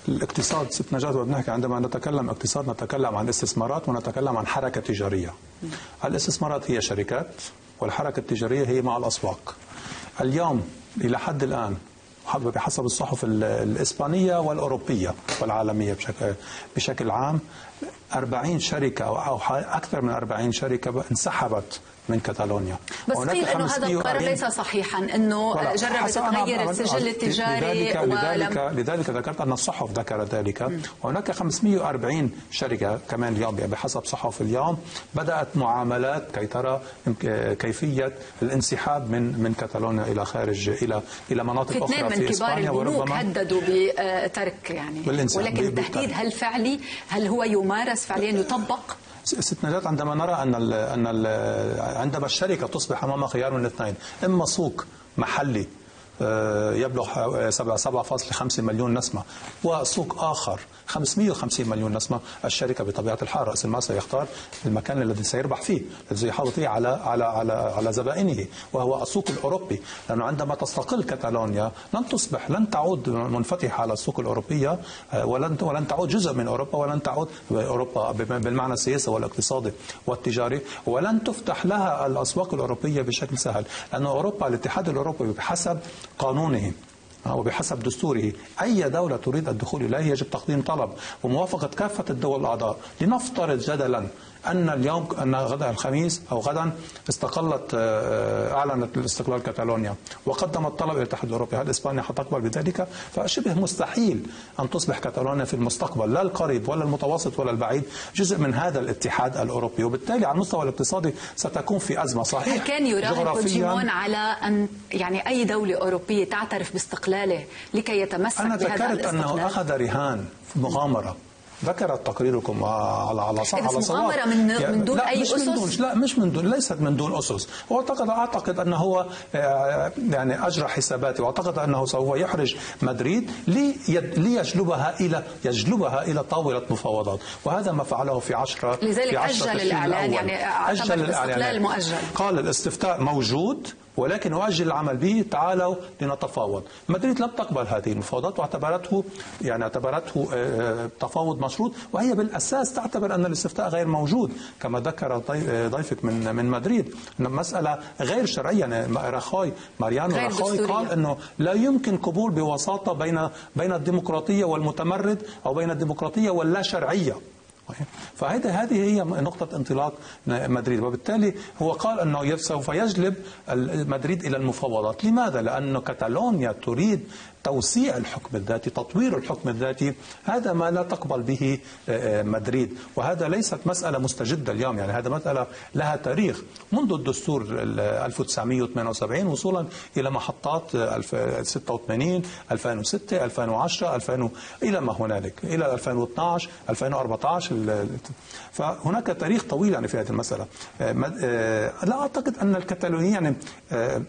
الاقتصاد ست نجاة، وبنحكي عندما نتكلم اقتصاد نتكلم عن استثمارات ونتكلم عن حركة تجارية. الاستثمارات هي شركات، والحركة التجارية هي مع الأسواق. اليوم إلى حد الآن بحسب الصحف الإسبانية والأوروبية والعالمية بشكل بشكل عام أربعين شركة أو أكثر من أربعين شركة انسحبت من كتالونيا. بس قيل أنه هذا القرار ليس صحيحا، أنه جربت تغير السجل التجاري. لذلك, ولم... لذلك ذكرت أن الصحف ذكرت ذلك. م. وهناك خمسمئة وأربعين شركة كمان اليوم بحسب صحف اليوم بدأت معاملات كي ترى كيفية الانسحاب من من كتالونيا إلى خارج إلى إلى مناطق أخرى من في إسبانيا. وربما اثنين من كبار البنوك هددوا بترك يعني، ولكن التهديد هل فعلي؟ هل هو يمارس فعليا يطبق؟ ست نجاة، عندما نرى أن ال أن ال عندما الشركة تصبح أمام خيار من الاثنين، إما سوق محلي يبلغ سبعة فاصلة خمسة مليون نسمة وسوق آخر خمسمئة وخمسين مليون نسمة، الشركة بطبيعة الحال رأس المال سيختار المكان الذي سيربح فيه، الذي سيحافظ فيه على على على على زبائنه، وهو السوق الأوروبي. لأنه عندما تستقل كتالونيا لن تصبح لن تعود منفتحة على السوق الأوروبية، ولن ولن تعود جزء من أوروبا، ولن تعود أوروبا بالمعنى السياسي والاقتصادي والتجاري، ولن تفتح لها الأسواق الأوروبية بشكل سهل. لأن أوروبا الاتحاد الأوروبي بحسب قانونه وبحسب دستوره أي دولة تريد الدخول إليه يجب تقديم طلب وموافقة كافة الدول الأعضاء. لنفترض جدلا أن اليوم أن غدا الخميس أو غدا استقلت أعلنت الاستقلال كتالونيا وقدمت طلب إلى الاتحاد الأوروبي، هل إسبانيا حتقبل بذلك؟ فشبه مستحيل أن تصبح كتالونيا في المستقبل لا القريب ولا المتوسط ولا البعيد جزء من هذا الاتحاد الأوروبي، وبالتالي على المستوى الاقتصادي ستكون في أزمة. صحيح كان يراهن بوتشيمون على أن يعني أي دولة أوروبية تعترف باستقلاله لكي يتمسك بهذا الاستقلال. أنا ذكرت أنه أخذ رهان مغامرة، ذكرت تقريركم على على صح على صح مغامرة من من دون أي أسس؟ لا مش من دون، ليست من دون أسس. وأعتقد أعتقد أنه هو يعني أجرى حساباته، وأعتقد أنه سوف يحرج مدريد ليجلبها إلى يجلبها إلى طاولة مفاوضات، وهذا ما فعله في عشرة. لذلك في عشرة أجل الإعلان، يعني أعتبر الاستقلال مؤجل. قال الاستفتاء موجود ولكن أؤجل العمل به، تعالوا لنتفاوض. مدريد لم تقبل هذه المفاوضات واعتبرته يعني اعتبرته تفاوض مشروط، وهي بالأساس تعتبر أن الاستفتاء غير موجود كما ذكر ضيفك من من مدريد، مسألة غير شرعية. راخوي ماريانو راخوي قال أنه لا يمكن قبول بوساطة بين بين الديمقراطية والمتمرد أو بين الديمقراطية واللا شرعية. فهذه هذه هي نقطة انطلاق مدريد، وبالتالي هو قال أنه سوف يجلب مدريد إلى المفاوضات. لماذا؟ لأن كتالونيا تريد توسيع الحكم الذاتي، تطوير الحكم الذاتي، هذا ما لا تقبل به مدريد، وهذا ليست مسألة مستجدة اليوم، يعني هذا مسألة لها تاريخ منذ الدستور ألف وتسعمئة وثمانية وسبعين وصولا إلى محطات ستة وثمانين، ألفين وستة، ألفين وعشرة، ألفين إلى ما هنالك، إلى ألفين واثني عشر، ألفين وأربعة عشر. فهناك تاريخ طويل يعني في هذه المسألة. لا أعتقد أن الكتالونيين يعني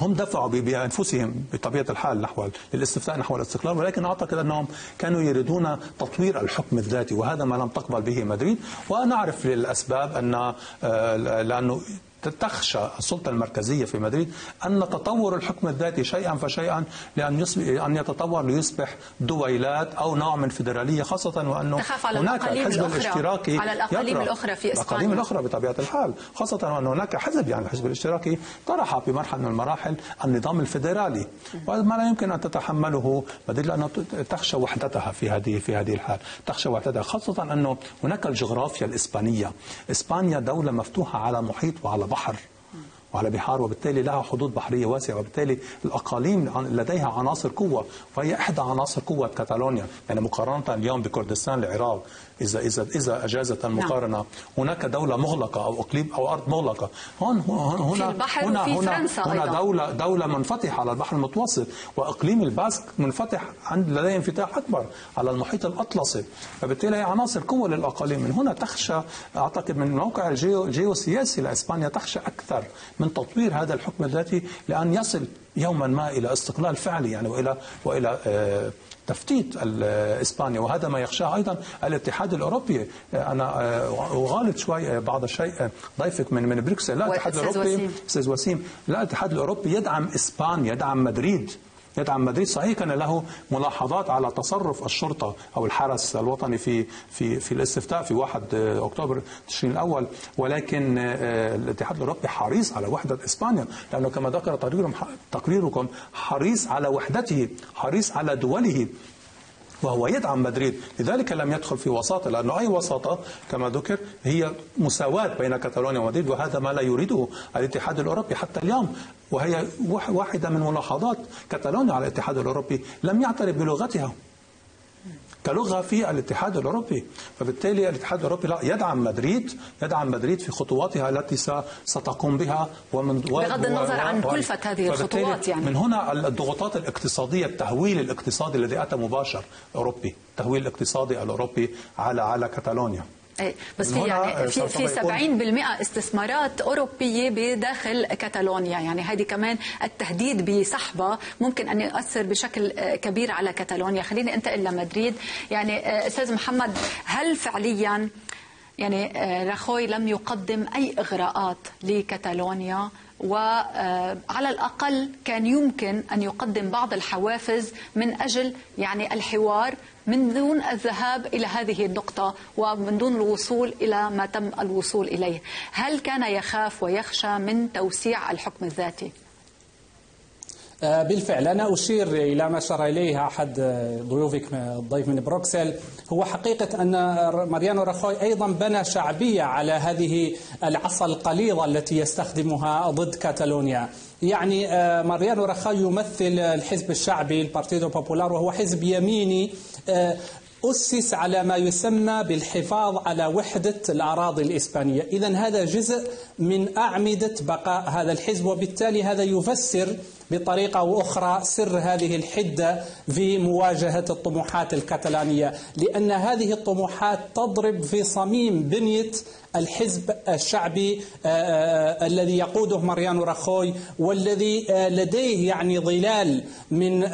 هم دفعوا بأنفسهم بطبيعة الحال نحو الاستفتاء نحو الاستقلال، ولكن أعتقد أنهم كانوا يريدون تطوير الحكم الذاتي، وهذا ما لم تقبل به مدريد. ونعرف للأسباب أن لأنه تخشى السلطة المركزية في مدريد أن تطور الحكم الذاتي شيئا فشيئا لأن أن يتطور ليصبح دويلات أو نوع من فيدرالية، خاصة وأنه هناك الحزب الاشتراكي على الأقاليم الأخرى في إسبانيا، الأقاليم الأخرى بطبيعة الحال، خاصة وأن هناك حزب يعني الحزب الاشتراكي طرح بمرحلة من المراحل النظام الفيدرالي، وما لا يمكن أن تتحمله مدريد لأنه تخشى وحدتها في هذه في هذه الحال، تخشى وحدتها خاصة أنه هناك الجغرافيا الإسبانية، إسبانيا دولة مفتوحة على محيط وعلى بحر وعلى بحار، وبالتالي لها حدود بحرية واسعة، وبالتالي الأقاليم لديها عناصر قوة، فهي إحدى عناصر قوة كتالونيا، يعني مقارنة اليوم بكردستان العراق إذا إذا إذا أجازت المقارنة، نعم. هناك دولة مغلقة أو أقليم أو أرض مغلقة، هون هون هنا هنا هنا, هنا دولة دولة منفتحة على البحر المتوسط، وأقليم الباسك منفتح عند لديه انفتاح أكبر على المحيط الأطلسي، فبالتالي هي عناصر قوة للأقاليم، من هنا تخشى أعتقد من موقع الجيو الجيوسياسي لإسبانيا تخشى أكثر من تطوير هذا الحكم الذاتي لأن يصل يوما ما إلى استقلال فعلي يعني وإلى وإلى آه تفتيت إسبانيا، وهذا ما يخشاه أيضا الاتحاد الأوروبي. أنا أغالط شوي بعض الشيء ضيفك من من بروكسل، لا الاتحاد الأوروبي أستاذ وسيم، لا الاتحاد الأوروبي يدعم إسبانيا، يدعم مدريد يدعم مدريد صحيح كان له ملاحظات على تصرف الشرطة أو الحرس الوطني في في في الاستفتاء في واحد أكتوبر تشرين الأول، ولكن الاتحاد الأوروبي حريص على وحدة إسبانيا لأنه كما ذكر تقريركم حريص على وحدته، حريص على دوله، وهو يدعم مدريد، لذلك لم يدخل في وساطة لأنه أي وساطة كما ذكر هي مساواة بين كتالونيا ومدريد، وهذا ما لا يريده الاتحاد الأوروبي حتى اليوم، وهي واحدة من ملاحظات كتالونيا على الاتحاد الأوروبي، لم يعترف بلغتها كلغة في الاتحاد الأوروبي، فبالتالي الاتحاد الأوروبي لا يدعم مدريد، يدعم مدريد في خطواتها التي ستقوم بها ومن بغض النظر عن كلفة هذه الخطوات. يعني من هنا الضغوطات الاقتصادية، التهويل الاقتصادي الذي أتى مباشر أوروبي، التهويل الاقتصادي الأوروبي على على كتالونيا. اي بس في يعني في في سبعين بالمئة استثمارات اوروبيه بداخل كتالونيا، يعني هذه كمان التهديد بسحبه ممكن ان يؤثر بشكل كبير على كتالونيا. خليني انتقل لمدريد، يعني استاذ محمد هل فعليا يعني راخوي لم يقدم اي اغراءات لكتالونيا، وعلى الاقل كان يمكن ان يقدم بعض الحوافز من اجل يعني الحوار من دون الذهاب إلى هذه النقطة ومن دون الوصول إلى ما تم الوصول إليه؟ هل كان يخاف ويخشى من توسيع الحكم الذاتي؟ بالفعل أنا أشير إلى ما أشار إليه أحد ضيوفك الضيف من بروكسل، هو حقيقة أن ماريانو راخوي أيضا بنى شعبية على هذه العصا القليظة التي يستخدمها ضد كتالونيا. يعني ماريانو راخوي يمثل الحزب الشعبي البارتيدو بوبولار، وهو حزب يميني أسس على ما يسمى بالحفاظ على وحدة الأراضي الإسبانية، إذن هذا جزء من أعمدة بقاء هذا الحزب، وبالتالي هذا يفسر بطريقة أو أخرى سر هذه الحدة في مواجهة الطموحات الكتالانية، لأن هذه الطموحات تضرب في صميم بنية الحزب الشعبي الذي يقوده ماريانو راخوي، والذي لديه يعني ظلال من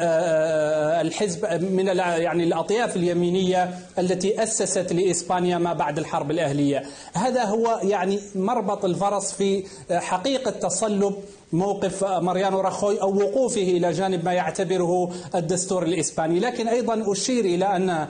الحزب من يعني الأطياف اليمينية التي أسست لإسبانيا ما بعد الحرب الأهلية. هذا هو يعني مربط الفرس في حقيقة تصلب موقف ماريانو راخوي أو وقوفه إلى جانب ما يعتبره الدستور الإسباني. لكن أيضا أشير إلى أن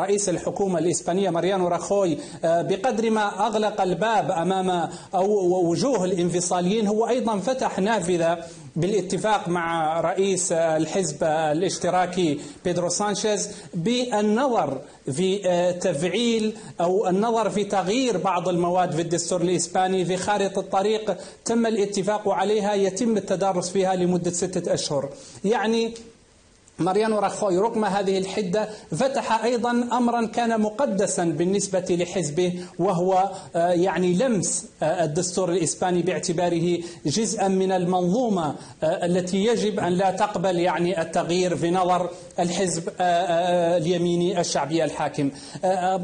رئيس الحكومة الإسبانية ماريانو راخوي بقدر ما أغلق الباب أمام أو وجوه الانفصاليين، هو أيضا فتح نافذة بالاتفاق مع رئيس الحزب الاشتراكي بيدرو سانشيز بالنظر في تفعيل أو النظر في تغيير بعض المواد في الدستور الإسباني في خارطة الطريق تم الاتفاق عليها يتم التدارس فيها لمدة ستة أشهر. يعني ماريانو راخوي رغم هذه الحدة فتح أيضا أمرا كان مقدسا بالنسبة لحزبه، وهو يعني لمس الدستور الإسباني باعتباره جزءا من المنظومة التي يجب أن لا تقبل يعني التغيير في نظر الحزب اليميني الشعبي الحاكم.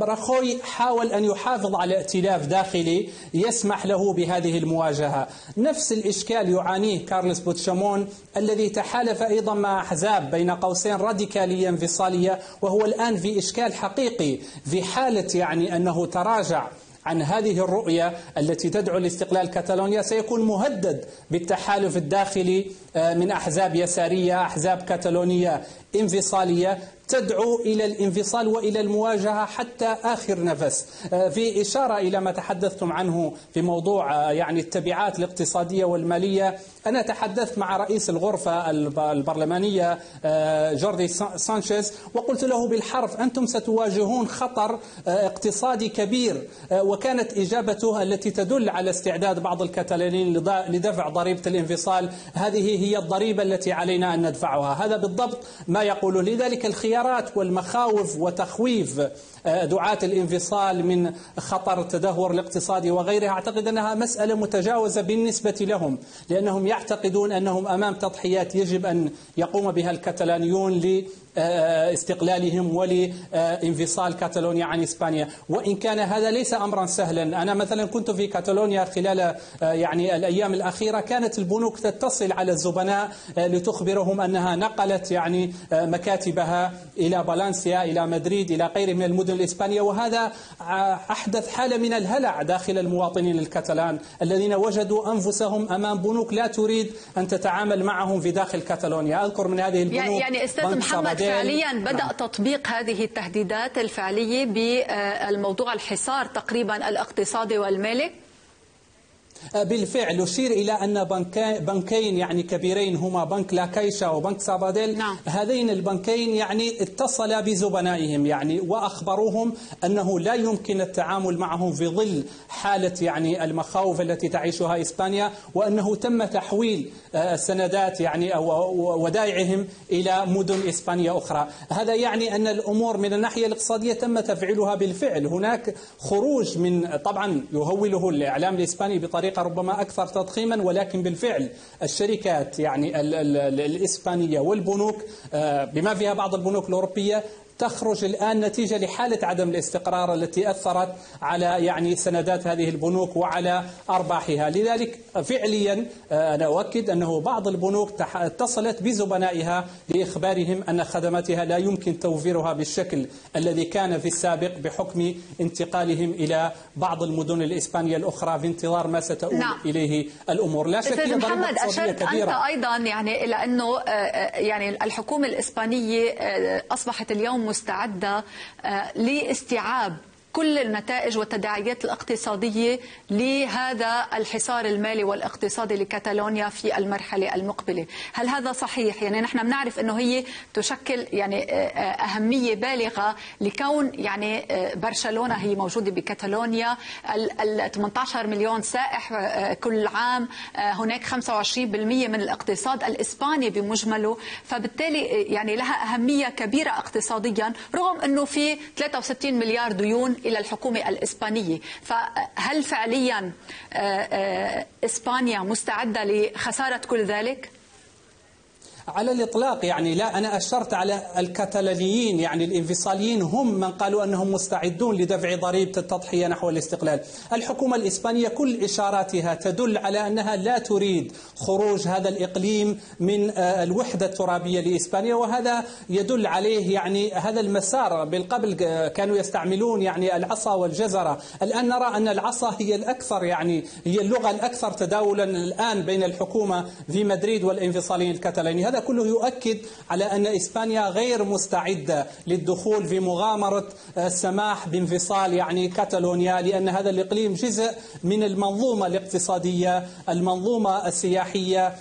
راخوي حاول أن يحافظ على ائتلاف داخلي يسمح له بهذه المواجهة. نفس الإشكال يعانيه كارلس بوتشيمون الذي تحالف أيضا مع أحزاب بين قوسين راديكالية انفصالية، وهو الآن في إشكال حقيقي في حالة يعني أنه تراجع عن هذه الرؤية التي تدعو لاستقلال كتالونيا سيكون مهدد بالتحالف الداخلي من أحزاب يسارية، أحزاب كتالونية انفصالية تدعو إلى الانفصال وإلى المواجهة حتى آخر نفس. في إشارة إلى ما تحدثتم عنه في موضوع يعني التبعات الاقتصادية والمالية، أنا تحدثت مع رئيس الغرفة البرلمانية جوردي سانشيز وقلت له بالحرف أنتم ستواجهون خطر اقتصادي كبير، وكانت إجابته التي تدل على استعداد بعض الكتالونيين لدفع ضريبة الانفصال، هذه هي الضريبة التي علينا أن ندفعها. هذا بالضبط ما يقول. لذلك الخيارات والمخاوف وتخويف دعاة الانفصال من خطر التدهور الاقتصادي وغيرها أعتقد أنها مسألة متجاوزة بالنسبة لهم، لأنهم يعتقدون أنهم أمام تضحيات يجب أن يقوم بها الكتالونيون ل استقلالهم ولانفصال كتالونيا عن إسبانيا، وإن كان هذا ليس أمرا سهلا. أنا مثلا كنت في كتالونيا خلال يعني الأيام الأخيرة، كانت البنوك تتصل على الزبناء لتخبرهم أنها نقلت يعني مكاتبها إلى فالنسيا، إلى مدريد، إلى غير من المدن الإسبانية، وهذا أحدث حالة من الهلع داخل المواطنين الكتالان الذين وجدوا أنفسهم أمام بنوك لا تريد أن تتعامل معهم في داخل كتالونيا. أذكر من هذه البنوك يعني أستاذ محمد فعليا بدأ تطبيق هذه التهديدات الفعلية بالموضوع الحصار تقريبا الاقتصادي والمالي. بالفعل أشير إلى أن بنكين يعني كبيرين هما بنك لاكايشا وبنك ساباديل، نعم. هذين البنكين يعني اتصلا بزبنائهم يعني وأخبروهم أنه لا يمكن التعامل معهم في ظل حالة يعني المخاوف التي تعيشها إسبانيا، وأنه تم تحويل السندات يعني أو ودائعهم إلى مدن إسبانيا أخرى. هذا يعني أن الأمور من الناحية الاقتصادية تم تفعيلها بالفعل. هناك خروج من طبعا يهوله الإعلام الإسباني بطريقة ربما أكثر تضخيما، ولكن بالفعل الشركات يعني ال ال ال الإسبانية والبنوك بما فيها بعض البنوك الأوروبية تخرج الآن نتيجة لحالة عدم الاستقرار التي أثرت على يعني سندات هذه البنوك وعلى أرباحها. لذلك فعليا أنا أؤكد أنه بعض البنوك اتصلت بزبنائها لإخبارهم أن خدماتها لا يمكن توفيرها بالشكل الذي كان في السابق بحكم انتقالهم إلى بعض المدن الإسبانية الأخرى في انتظار ما ستؤول نعم. إليه الأمور. لا شك أن ضريبة اقتصادية كبيرة. أنت أيضا يعني إلى أنه يعني الحكومة الإسبانية أصبحت اليوم مستعدة لاستيعاب كل النتائج والتداعيات الاقتصادية لهذا الحصار المالي والاقتصادي لكتالونيا في المرحلة المقبلة. هل هذا صحيح؟ يعني نحن بنعرف أنه هي تشكل يعني أهمية بالغة لكون يعني برشلونة هي موجودة بكتالونيا، ال ثمانية عشر مليون سائح كل عام، هناك خمسة وعشرين بالمئة من الاقتصاد الإسباني بمجمله، فبالتالي يعني لها أهمية كبيرة اقتصاديا رغم أنه في ثلاثة وستين مليار ديون إلى الحكومة الإسبانية. فهل فعليا إسبانيا مستعدة لخسارة كل ذلك؟ على الإطلاق يعني لا. أنا أشرت على الكتالونيين يعني الانفصاليين هم من قالوا أنهم مستعدون لدفع ضريبة التضحية نحو الاستقلال. الحكومة الإسبانية كل إشاراتها تدل على أنها لا تريد خروج هذا الإقليم من الوحدة الترابية لإسبانيا، وهذا يدل عليه يعني هذا المسار. بالقبل كانوا يستعملون يعني العصا والجزرة، الآن نرى أن العصا هي الأكثر يعني هي اللغة الأكثر تداولا الآن بين الحكومة في مدريد والانفصاليين الكتالونيين. هذا كله يؤكد على أن إسبانيا غير مستعدة للدخول في مغامرة السماح بانفصال يعني كتالونيا، لأن هذا الإقليم جزء من المنظومة الاقتصادية، المنظومة السياحية،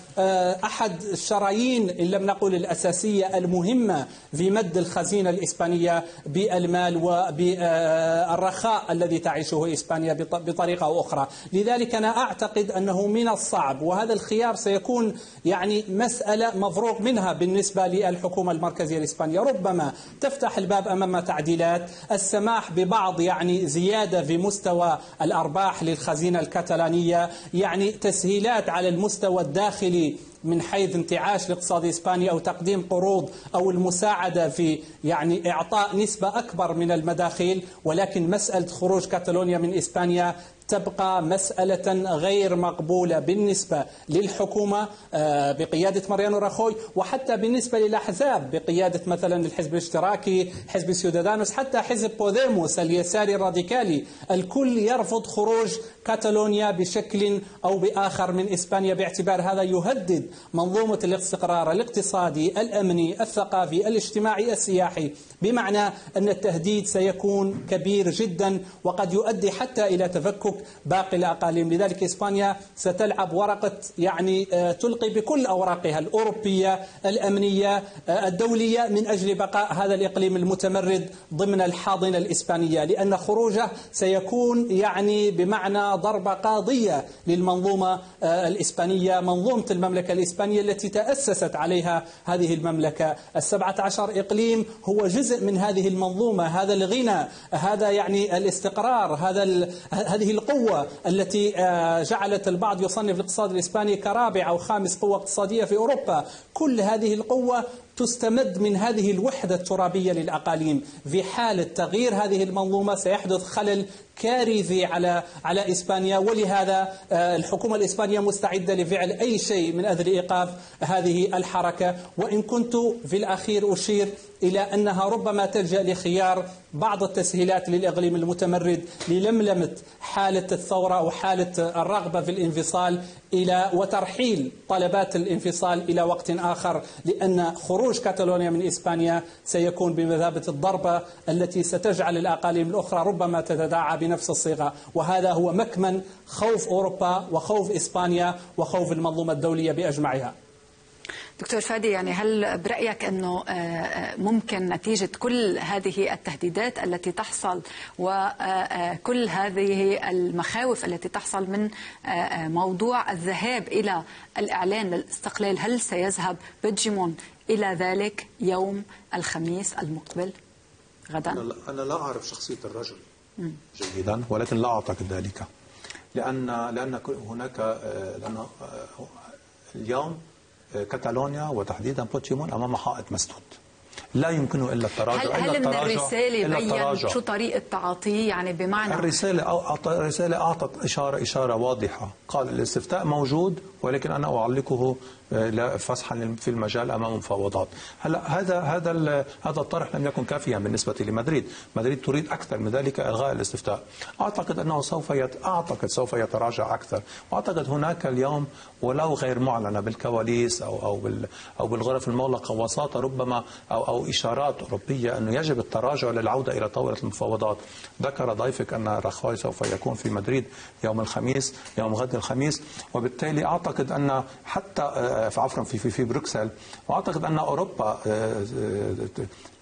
أحد الشرايين إن لم نقل الأساسية المهمة في مد الخزينة الإسبانية بالمال وبالرخاء الذي تعيشه إسبانيا بطريقة أو أخرى. لذلك أنا أعتقد أنه من الصعب، وهذا الخيار سيكون يعني مسألة مفروضة مفروغ منها بالنسبة للحكومة المركزية الإسبانية. ربما تفتح الباب أمام تعديلات، السماح ببعض يعني زيادة في مستوى الأرباح للخزينة الكتالانية، يعني تسهيلات على المستوى الداخلي من حيث انتعاش الاقتصاد الإسباني أو تقديم قروض أو المساعدة في يعني إعطاء نسبة أكبر من المداخيل، ولكن مسألة خروج كاتالونيا من إسبانيا تبقى مسألة غير مقبولة بالنسبة للحكومة بقيادة ماريانو راخوي، وحتى بالنسبة للأحزاب بقيادة مثلا الحزب الاشتراكي، حزب سيودادانوس، حتى حزب بوديموس اليساري الراديكالي، الكل يرفض خروج كاتالونيا بشكل أو بآخر من إسبانيا، باعتبار هذا يهدد منظومة الاستقرار الاقتصادي، الأمني، الثقافي، الاجتماعي، السياحي، بمعنى أن التهديد سيكون كبير جدا وقد يؤدي حتى إلى تفكك باقي الأقاليم. لذلك إسبانيا ستلعب ورقة يعني تلقي بكل أوراقها الأوروبية، الأمنية، الدولية من أجل بقاء هذا الإقليم المتمرد ضمن الحاضنة الإسبانية، لأن خروجه سيكون يعني بمعنى ضربة قاضية للمنظومة الإسبانية، منظومة المملكة الإسبانية التي تأسست عليها هذه المملكة. السبعة عشر إقليم هو جزء من هذه المنظومة، هذا الغنى، هذا يعني الاستقرار، هذا هذه القوة التي جعلت البعض يصنف الاقتصاد الإسباني كرابع أو خامس قوة اقتصادية في أوروبا. كل هذه القوة تستمد من هذه الوحدة الترابية للأقاليم. في حالة تغيير هذه المنظومة سيحدث خلل كارثي على على إسبانيا، ولهذا الحكومة الإسبانية مستعدة لفعل أي شيء من أجل إيقاف هذه الحركة. وإن كنت في الأخير أشير إلى أنها ربما تلجأ لخيار بعض التسهيلات للإقليم المتمرد للملمة حالة الثورة أو حالة الرغبة في الانفصال إلى وترحيل طلبات الانفصال إلى وقت آخر، لأن خروج كاتالونيا من إسبانيا سيكون بمثابة الضربة التي ستجعل الأقاليم الأخرى ربما تتداعى بنفس الصيغة، وهذا هو مكمن خوف أوروبا وخوف إسبانيا وخوف المنظومة الدولية بأجمعها. دكتور فادي، يعني هل برأيك أنه ممكن نتيجة كل هذه التهديدات التي تحصل وكل هذه المخاوف التي تحصل من موضوع الذهاب إلى الإعلان للاستقلال، هل سيذهب بوتشيمون إلى ذلك يوم الخميس المقبل غدا؟ أنا لا أعرف شخصية الرجل جيدا، ولكن لا أعتقد ذلك، لأن لأن هناك لأن اليوم كاتالونيا وتحديدا بوتشيمون امام حائط مسدود، لا يمكنه الا التراجع. هل, هل إلا من الرساله بين شو طريقه تعاطيه؟ يعني بمعنى الرساله أو الرساله اعطت اشاره اشاره واضحه، قال الاستفتاء موجود ولكن انا اعلقه فسحا في المجال امام مفاوضات. هلا هذا هذا هذا الطرح لم يكن كافيا بالنسبه لمدريد، مدريد تريد اكثر من ذلك، الغاء الاستفتاء. اعتقد انه سوف يت... اعتقد سوف يتراجع اكثر، واعتقد هناك اليوم ولو غير معلنه بالكواليس او او بال... او بالغرف المغلقه وساطه ربما او او اشارات اوروبيه انه يجب التراجع للعوده الى طاوله المفاوضات. ذكر ضيفك ان راخوي سوف يكون في مدريد يوم الخميس، يوم غد الخميس، وبالتالي اعتقد ان حتى في عفوا في في في بروكسل، واعتقد ان اوروبا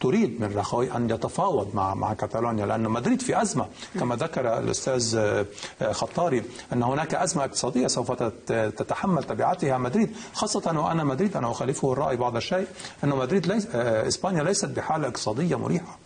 تريد من راخوي ان يتفاوض مع مع كاتالونيا، لان مدريد في ازمه كما ذكر الاستاذ خطاري، ان هناك ازمه اقتصاديه سوف تتحمل تبعاتها مدريد، خاصه وان مدريد انا اخالفه الراي بعض الشيء، ان مدريد ليس اسبانيا ليست بحاله اقتصاديه مريحه.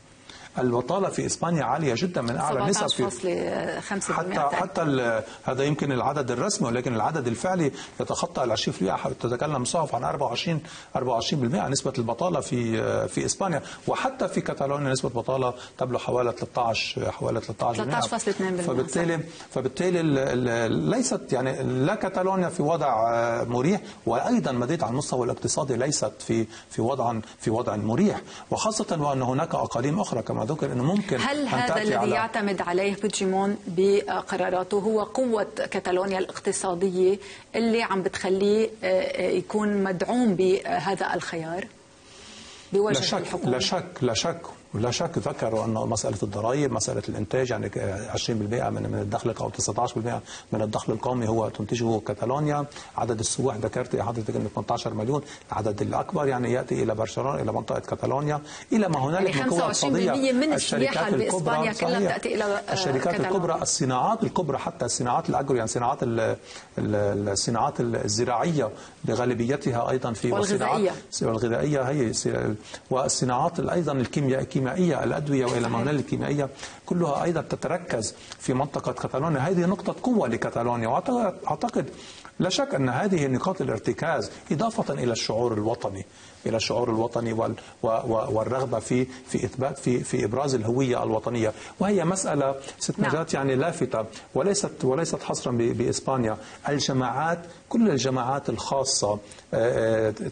البطاله في اسبانيا عاليه جدا، من اعلى النسب في حتى حتى هذا يمكن العدد الرسمي، ولكن العدد الفعلي يتخطى ال عشرين بالمئة، تتكلم صحف عن أربعة وعشرين أربعة وعشرين بالمئة نسبه البطاله في في اسبانيا، وحتى في كاتالونيا نسبه بطاله تبلغ حوالي ثلاثة عشر حوالي ثلاثة عشر بالمئة. فبالتالي فبالتالي ليست يعني لا كاتالونيا في وضع مريح، وايضا مدريد على المستوى الاقتصادي ليست في في وضع في وضع مريح، وخاصه وان هناك اقاليم اخرى كما ذكر انه ممكن. هل هذا الذي على... يعتمد عليه بوتشيمون بقراراته هو قوة كاتالونيا الاقتصادية اللي عم بتخليه يكون مدعوم بهذا الخيار بوجه الحكومة؟ لا شك لا شك لا شك ذكروا أن مسألة الضرائب، مسألة الإنتاج، يعني عشرين بالمئة من الدخل أو تسعة عشر بالمئة من الدخل القومي هو تنتجه كاتالونيا، عدد السواح ذكرت حضرتك أنه ثمانية عشر مليون، العدد الأكبر يعني يأتي إلى برشلونة، إلى منطقة كاتالونيا، إلى ما هنالك يعني من قوة اقتصادية. من الشركات الكبرى تأتي إلى الشركات الكبرى، الصناعات الكبرى، حتى الصناعات الأجر يعني صناعات الصناعات الزراعية بغالبيتها أيضا في والغذائية والغذائية هي والصناعات أيضا الكيميائية، الأدوية وإلى ما هنالك الكيميائية، كلها أيضا تتركز في منطقة كتالونيا. هذه نقطة قوة لكتالونيا، وأعتقد لا شك أن هذه نقاط الارتكاز إضافة إلى الشعور الوطني، إلى الشعور الوطني والرغبة في في إثبات في في إبراز الهوية الوطنية. وهي مسألة ست نجاة يعني لافتة، وليست وليست حصرا بإسبانيا. الجماعات، كل الجماعات الخاصة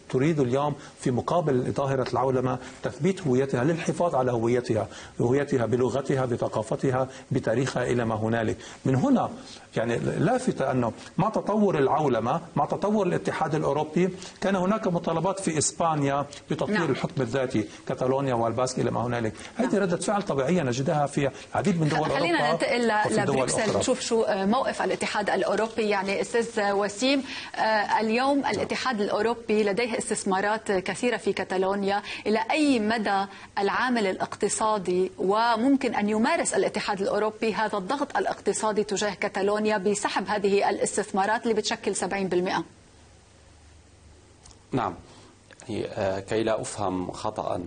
تريد اليوم في مقابل ظاهرة العولمة تثبيت هويتها للحفاظ على هويتها، هويتها بلغتها، بثقافتها، بتاريخها إلى ما هنالك. من هنا يعني لافتة أنه مع تطور العولمة، مع تطور الاتحاد الأوروبي، كان هناك مطالبات في إسبانيا بتطوير نعم. الحكم الذاتي، كتالونيا والباسك إلى ما هنالك. هذه نعم. ردة فعل طبيعية نجدها في عديد من دول أوروبا. خلينا ننتقل لبروكسل نشوف شو موقف الاتحاد الأوروبي. يعني أستاذ وسيم، اليوم الاتحاد الأوروبي لديه استثمارات كثيرة في كتالونيا. إلى أي مدى العامل الاقتصادي وممكن أن يمارس الاتحاد الأوروبي هذا الضغط الاقتصادي تجاه كتالونيا بسحب هذه الاستثمارات اللي بتشكل سبعين بالمئة؟ نعم، كي لا أفهم خطأ،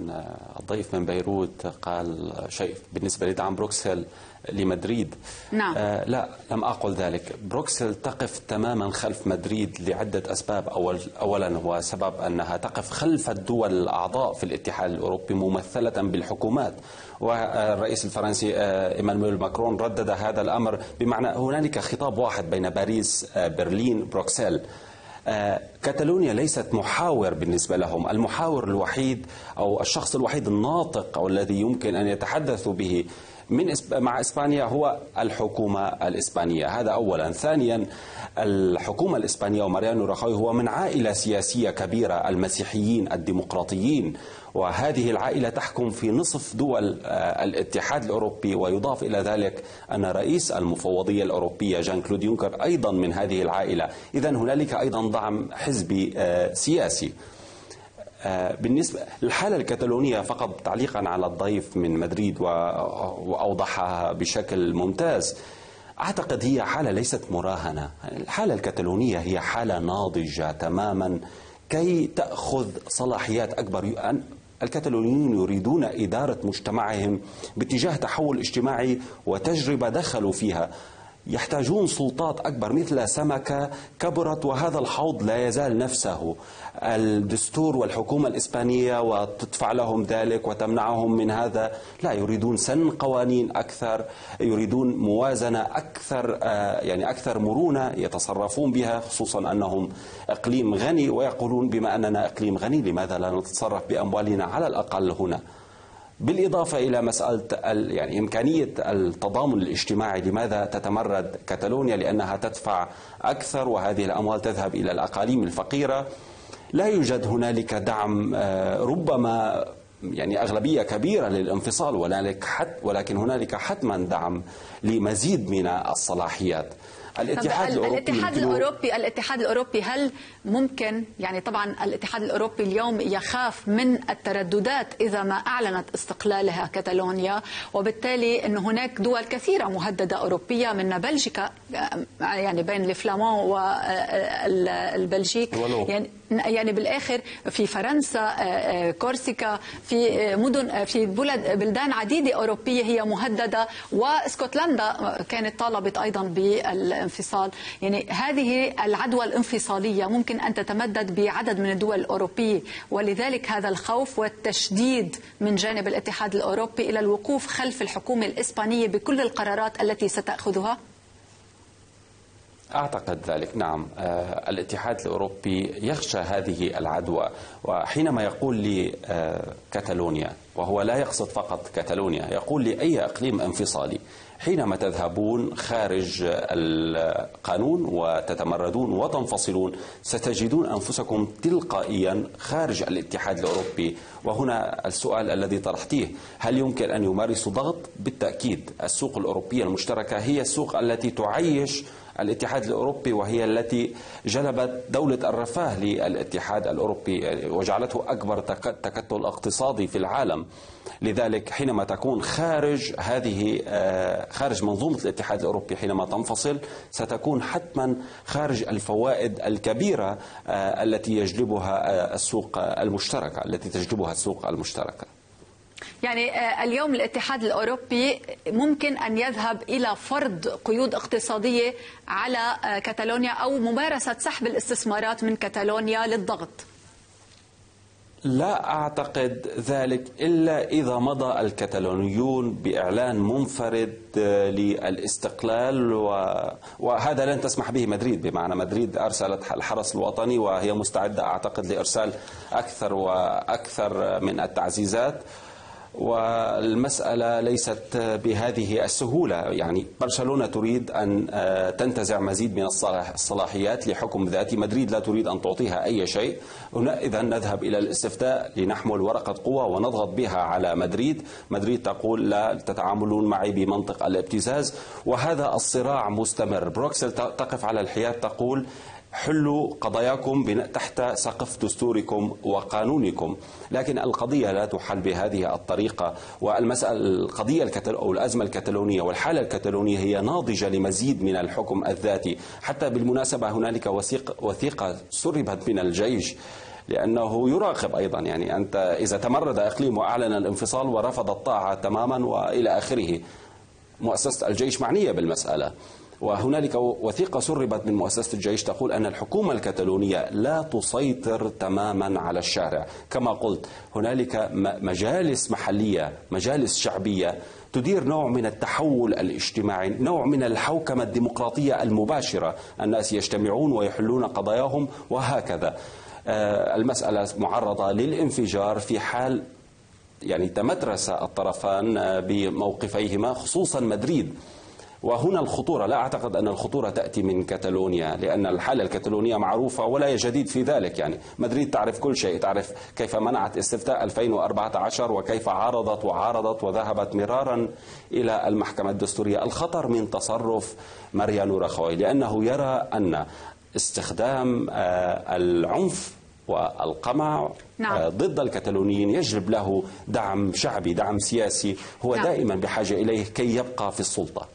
الضيف من بيروت قال شيء بالنسبة لدعم بروكسل لمدريد. نعم. آه لا، لم أقل ذلك. بروكسل تقف تماما خلف مدريد لعدة أسباب. أول أولا هو سبب أنها تقف خلف الدول الأعضاء في الاتحاد الأوروبي ممثلة بالحكومات، والرئيس الفرنسي إيمانويل ماكرون ردد هذا الأمر، بمعنى هنالك خطاب واحد بين باريس، برلين، بروكسل. كتالونيا ليست محاور بالنسبة لهم. المحاور الوحيد أو الشخص الوحيد الناطق أو الذي يمكن أن يتحدثوا به من مع إسبانيا هو الحكومة الإسبانية. هذا أولا. ثانيا، الحكومة الإسبانية وماريانو راخوي هو من عائلة سياسية كبيرة، المسيحيين الديمقراطيين، وهذه العائلة تحكم في نصف دول الاتحاد الأوروبي. ويضاف إلى ذلك أن رئيس المفوضية الأوروبية جان كلود يونكر أيضا من هذه العائلة. إذن هنالك أيضا دعم حزبي سياسي. بالنسبة للحالة الكتالونية فقط، تعليقا على الضيف من مدريد وأوضحها بشكل ممتاز، أعتقد هي حالة ليست مراهنة. الحالة الكتالونية هي حالة ناضجة تماما كي تأخذ صلاحيات أكبر. الكتالونيين يريدون إدارة مجتمعهم باتجاه تحول اجتماعي وتجربة دخلوا فيها. يحتاجون سلطات أكبر، مثل سمكة كبرت وهذا الحوض لا يزال نفسه. الدستور والحكومة الإسبانية وتدفع لهم ذلك وتمنعهم من هذا. لا، يريدون سن قوانين أكثر، يريدون موازنة أكثر، يعني أكثر مرونة يتصرفون بها، خصوصا أنهم إقليم غني، ويقولون بما أننا إقليم غني لماذا لا نتصرف بأموالنا على الأقل هنا. بالإضافة إلى مسألة يعني إمكانية التضامن الاجتماعي، لماذا تتمرد كتالونيا؟ لأنها تدفع أكثر وهذه الأموال تذهب إلى الأقاليم الفقيرة. لا يوجد هنالك دعم، ربما يعني أغلبية كبيرة للانفصال، ولكن هنالك حتما دعم لمزيد من الصلاحيات. الاتحاد الأوروبي الاتحاد الأوروبي الاتحاد الأوروبي هل ممكن، يعني طبعا الاتحاد الأوروبي اليوم يخاف من الترددات إذا ما أعلنت استقلالها كتالونيا، وبالتالي أن هناك دول كثيرة مهددة أوروبية، من بلجيكا يعني بين الفلامان والبلجيك، يعني يعني بالآخر في فرنسا، كورسيكا، في مدن، في بلدان عديدة أوروبية هي مهددة، واسكتلندا كانت طالبت أيضا بالانفصال. يعني هذه العدوى الانفصالية ممكن أن تتمدد بعدد من الدول الأوروبية، ولذلك هذا الخوف والتشديد من جانب الاتحاد الأوروبي إلى الوقوف خلف الحكومة الإسبانية بكل القرارات التي ستأخذها. أعتقد ذلك، نعم. الاتحاد الأوروبي يخشى هذه العدوى. وحينما يقول لي كتالونيا، وهو لا يقصد فقط كتالونيا، يقول لي أي إقليم انفصالي، حينما تذهبون خارج القانون وتتمردون وتنفصلون ستجدون أنفسكم تلقائيا خارج الاتحاد الأوروبي. وهنا السؤال الذي طرحتيه، هل يمكن أن يمارسوا ضغط؟ بالتأكيد. السوق الأوروبية المشتركة هي السوق التي تعيش الاتحاد الأوروبي، وهي التي جلبت دولة الرفاه للاتحاد الأوروبي وجعلته أكبر تكتل اقتصادي في العالم. لذلك حينما تكون خارج هذه خارج منظومة الاتحاد الأوروبي، حينما تنفصل ستكون حتما خارج الفوائد الكبيرة التي يجلبها السوق المشتركة التي تجلبها السوق المشتركة. يعني اليوم الاتحاد الأوروبي ممكن أن يذهب إلى فرض قيود اقتصادية على كتالونيا أو ممارسة سحب الاستثمارات من كتالونيا للضغط؟ لا أعتقد ذلك إلا إذا مضى الكتالونيون بإعلان منفرد للاستقلال، وهذا لن تسمح به مدريد، بمعنى مدريد أرسلت الحرس الوطني وهي مستعدة أعتقد لإرسال أكثر وأكثر من التعزيزات، والمسألة ليست بهذه السهولة. يعني برشلونة تريد أن تنتزع مزيد من الصلاحيات لحكم ذاتي، مدريد لا تريد أن تعطيها أي شيء. إذا نذهب إلى الاستفتاء لنحمل ورقة قوة ونضغط بها على مدريد. مدريد تقول لا تتعاملون معي بمنطق الابتزاز، وهذا الصراع مستمر. بروكسل تقف على الحياد تقول حلوا قضاياكم تحت سقف دستوركم وقانونكم، لكن القضية لا تحل بهذه الطريقة. والمسألة القضية أو الأزمة الكتالونية والحالة الكتالونية هي ناضجة لمزيد من الحكم الذاتي. حتى بالمناسبة هنالك وثيقة سربت من الجيش لأنه يراقب أيضا، يعني أنت إذا تمرد إقليم وأعلن الانفصال ورفض الطاعة تماما وإلى آخره، مؤسسة الجيش معنية بالمسألة. وهنالك وثيقة سربت من مؤسسة الجيش تقول أن الحكومة الكتالونية لا تسيطر تماما على الشارع. كما قلت هنالك مجالس محلية، مجالس شعبية تدير نوع من التحول الاجتماعي، نوع من الحوكمة الديمقراطية المباشرة. الناس يجتمعون ويحلون قضاياهم وهكذا. المسألة معرضة للانفجار في حال يعني تمترس الطرفان بموقفيهما، خصوصا مدريد. وهنا الخطورة. لا أعتقد أن الخطورة تأتي من كتالونيا، لأن الحالة الكتالونية معروفة ولا جديد في ذلك. يعني مدريد تعرف كل شيء، تعرف كيف منعت استفتاء ألفين وأربعة عشر وكيف عارضت وعارضت وذهبت مرارا إلى المحكمة الدستورية. الخطر من تصرف ماريانو راخوي، لأنه يرى أن استخدام العنف والقمع نعم. ضد الكتالونيين يجلب له دعم شعبي، دعم سياسي هو نعم. دائما بحاجة إليه كي يبقى في السلطة.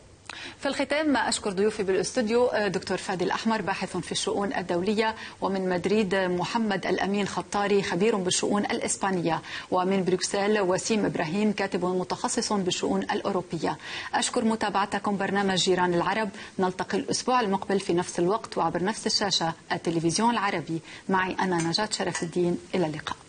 في الختام أشكر ضيوفي بالاستوديو، دكتور فادي الأحمر باحث في الشؤون الدولية، ومن مدريد محمد الأمين خطاري خبير بالشؤون الإسبانية، ومن بروكسل وسيم إبراهيم كاتب متخصص بالشؤون الأوروبية. أشكر متابعتكم برنامج جيران العرب، نلتقي الأسبوع المقبل في نفس الوقت وعبر نفس الشاشة التلفزيون العربي. معي أنا نجاة شرف الدين، إلى اللقاء.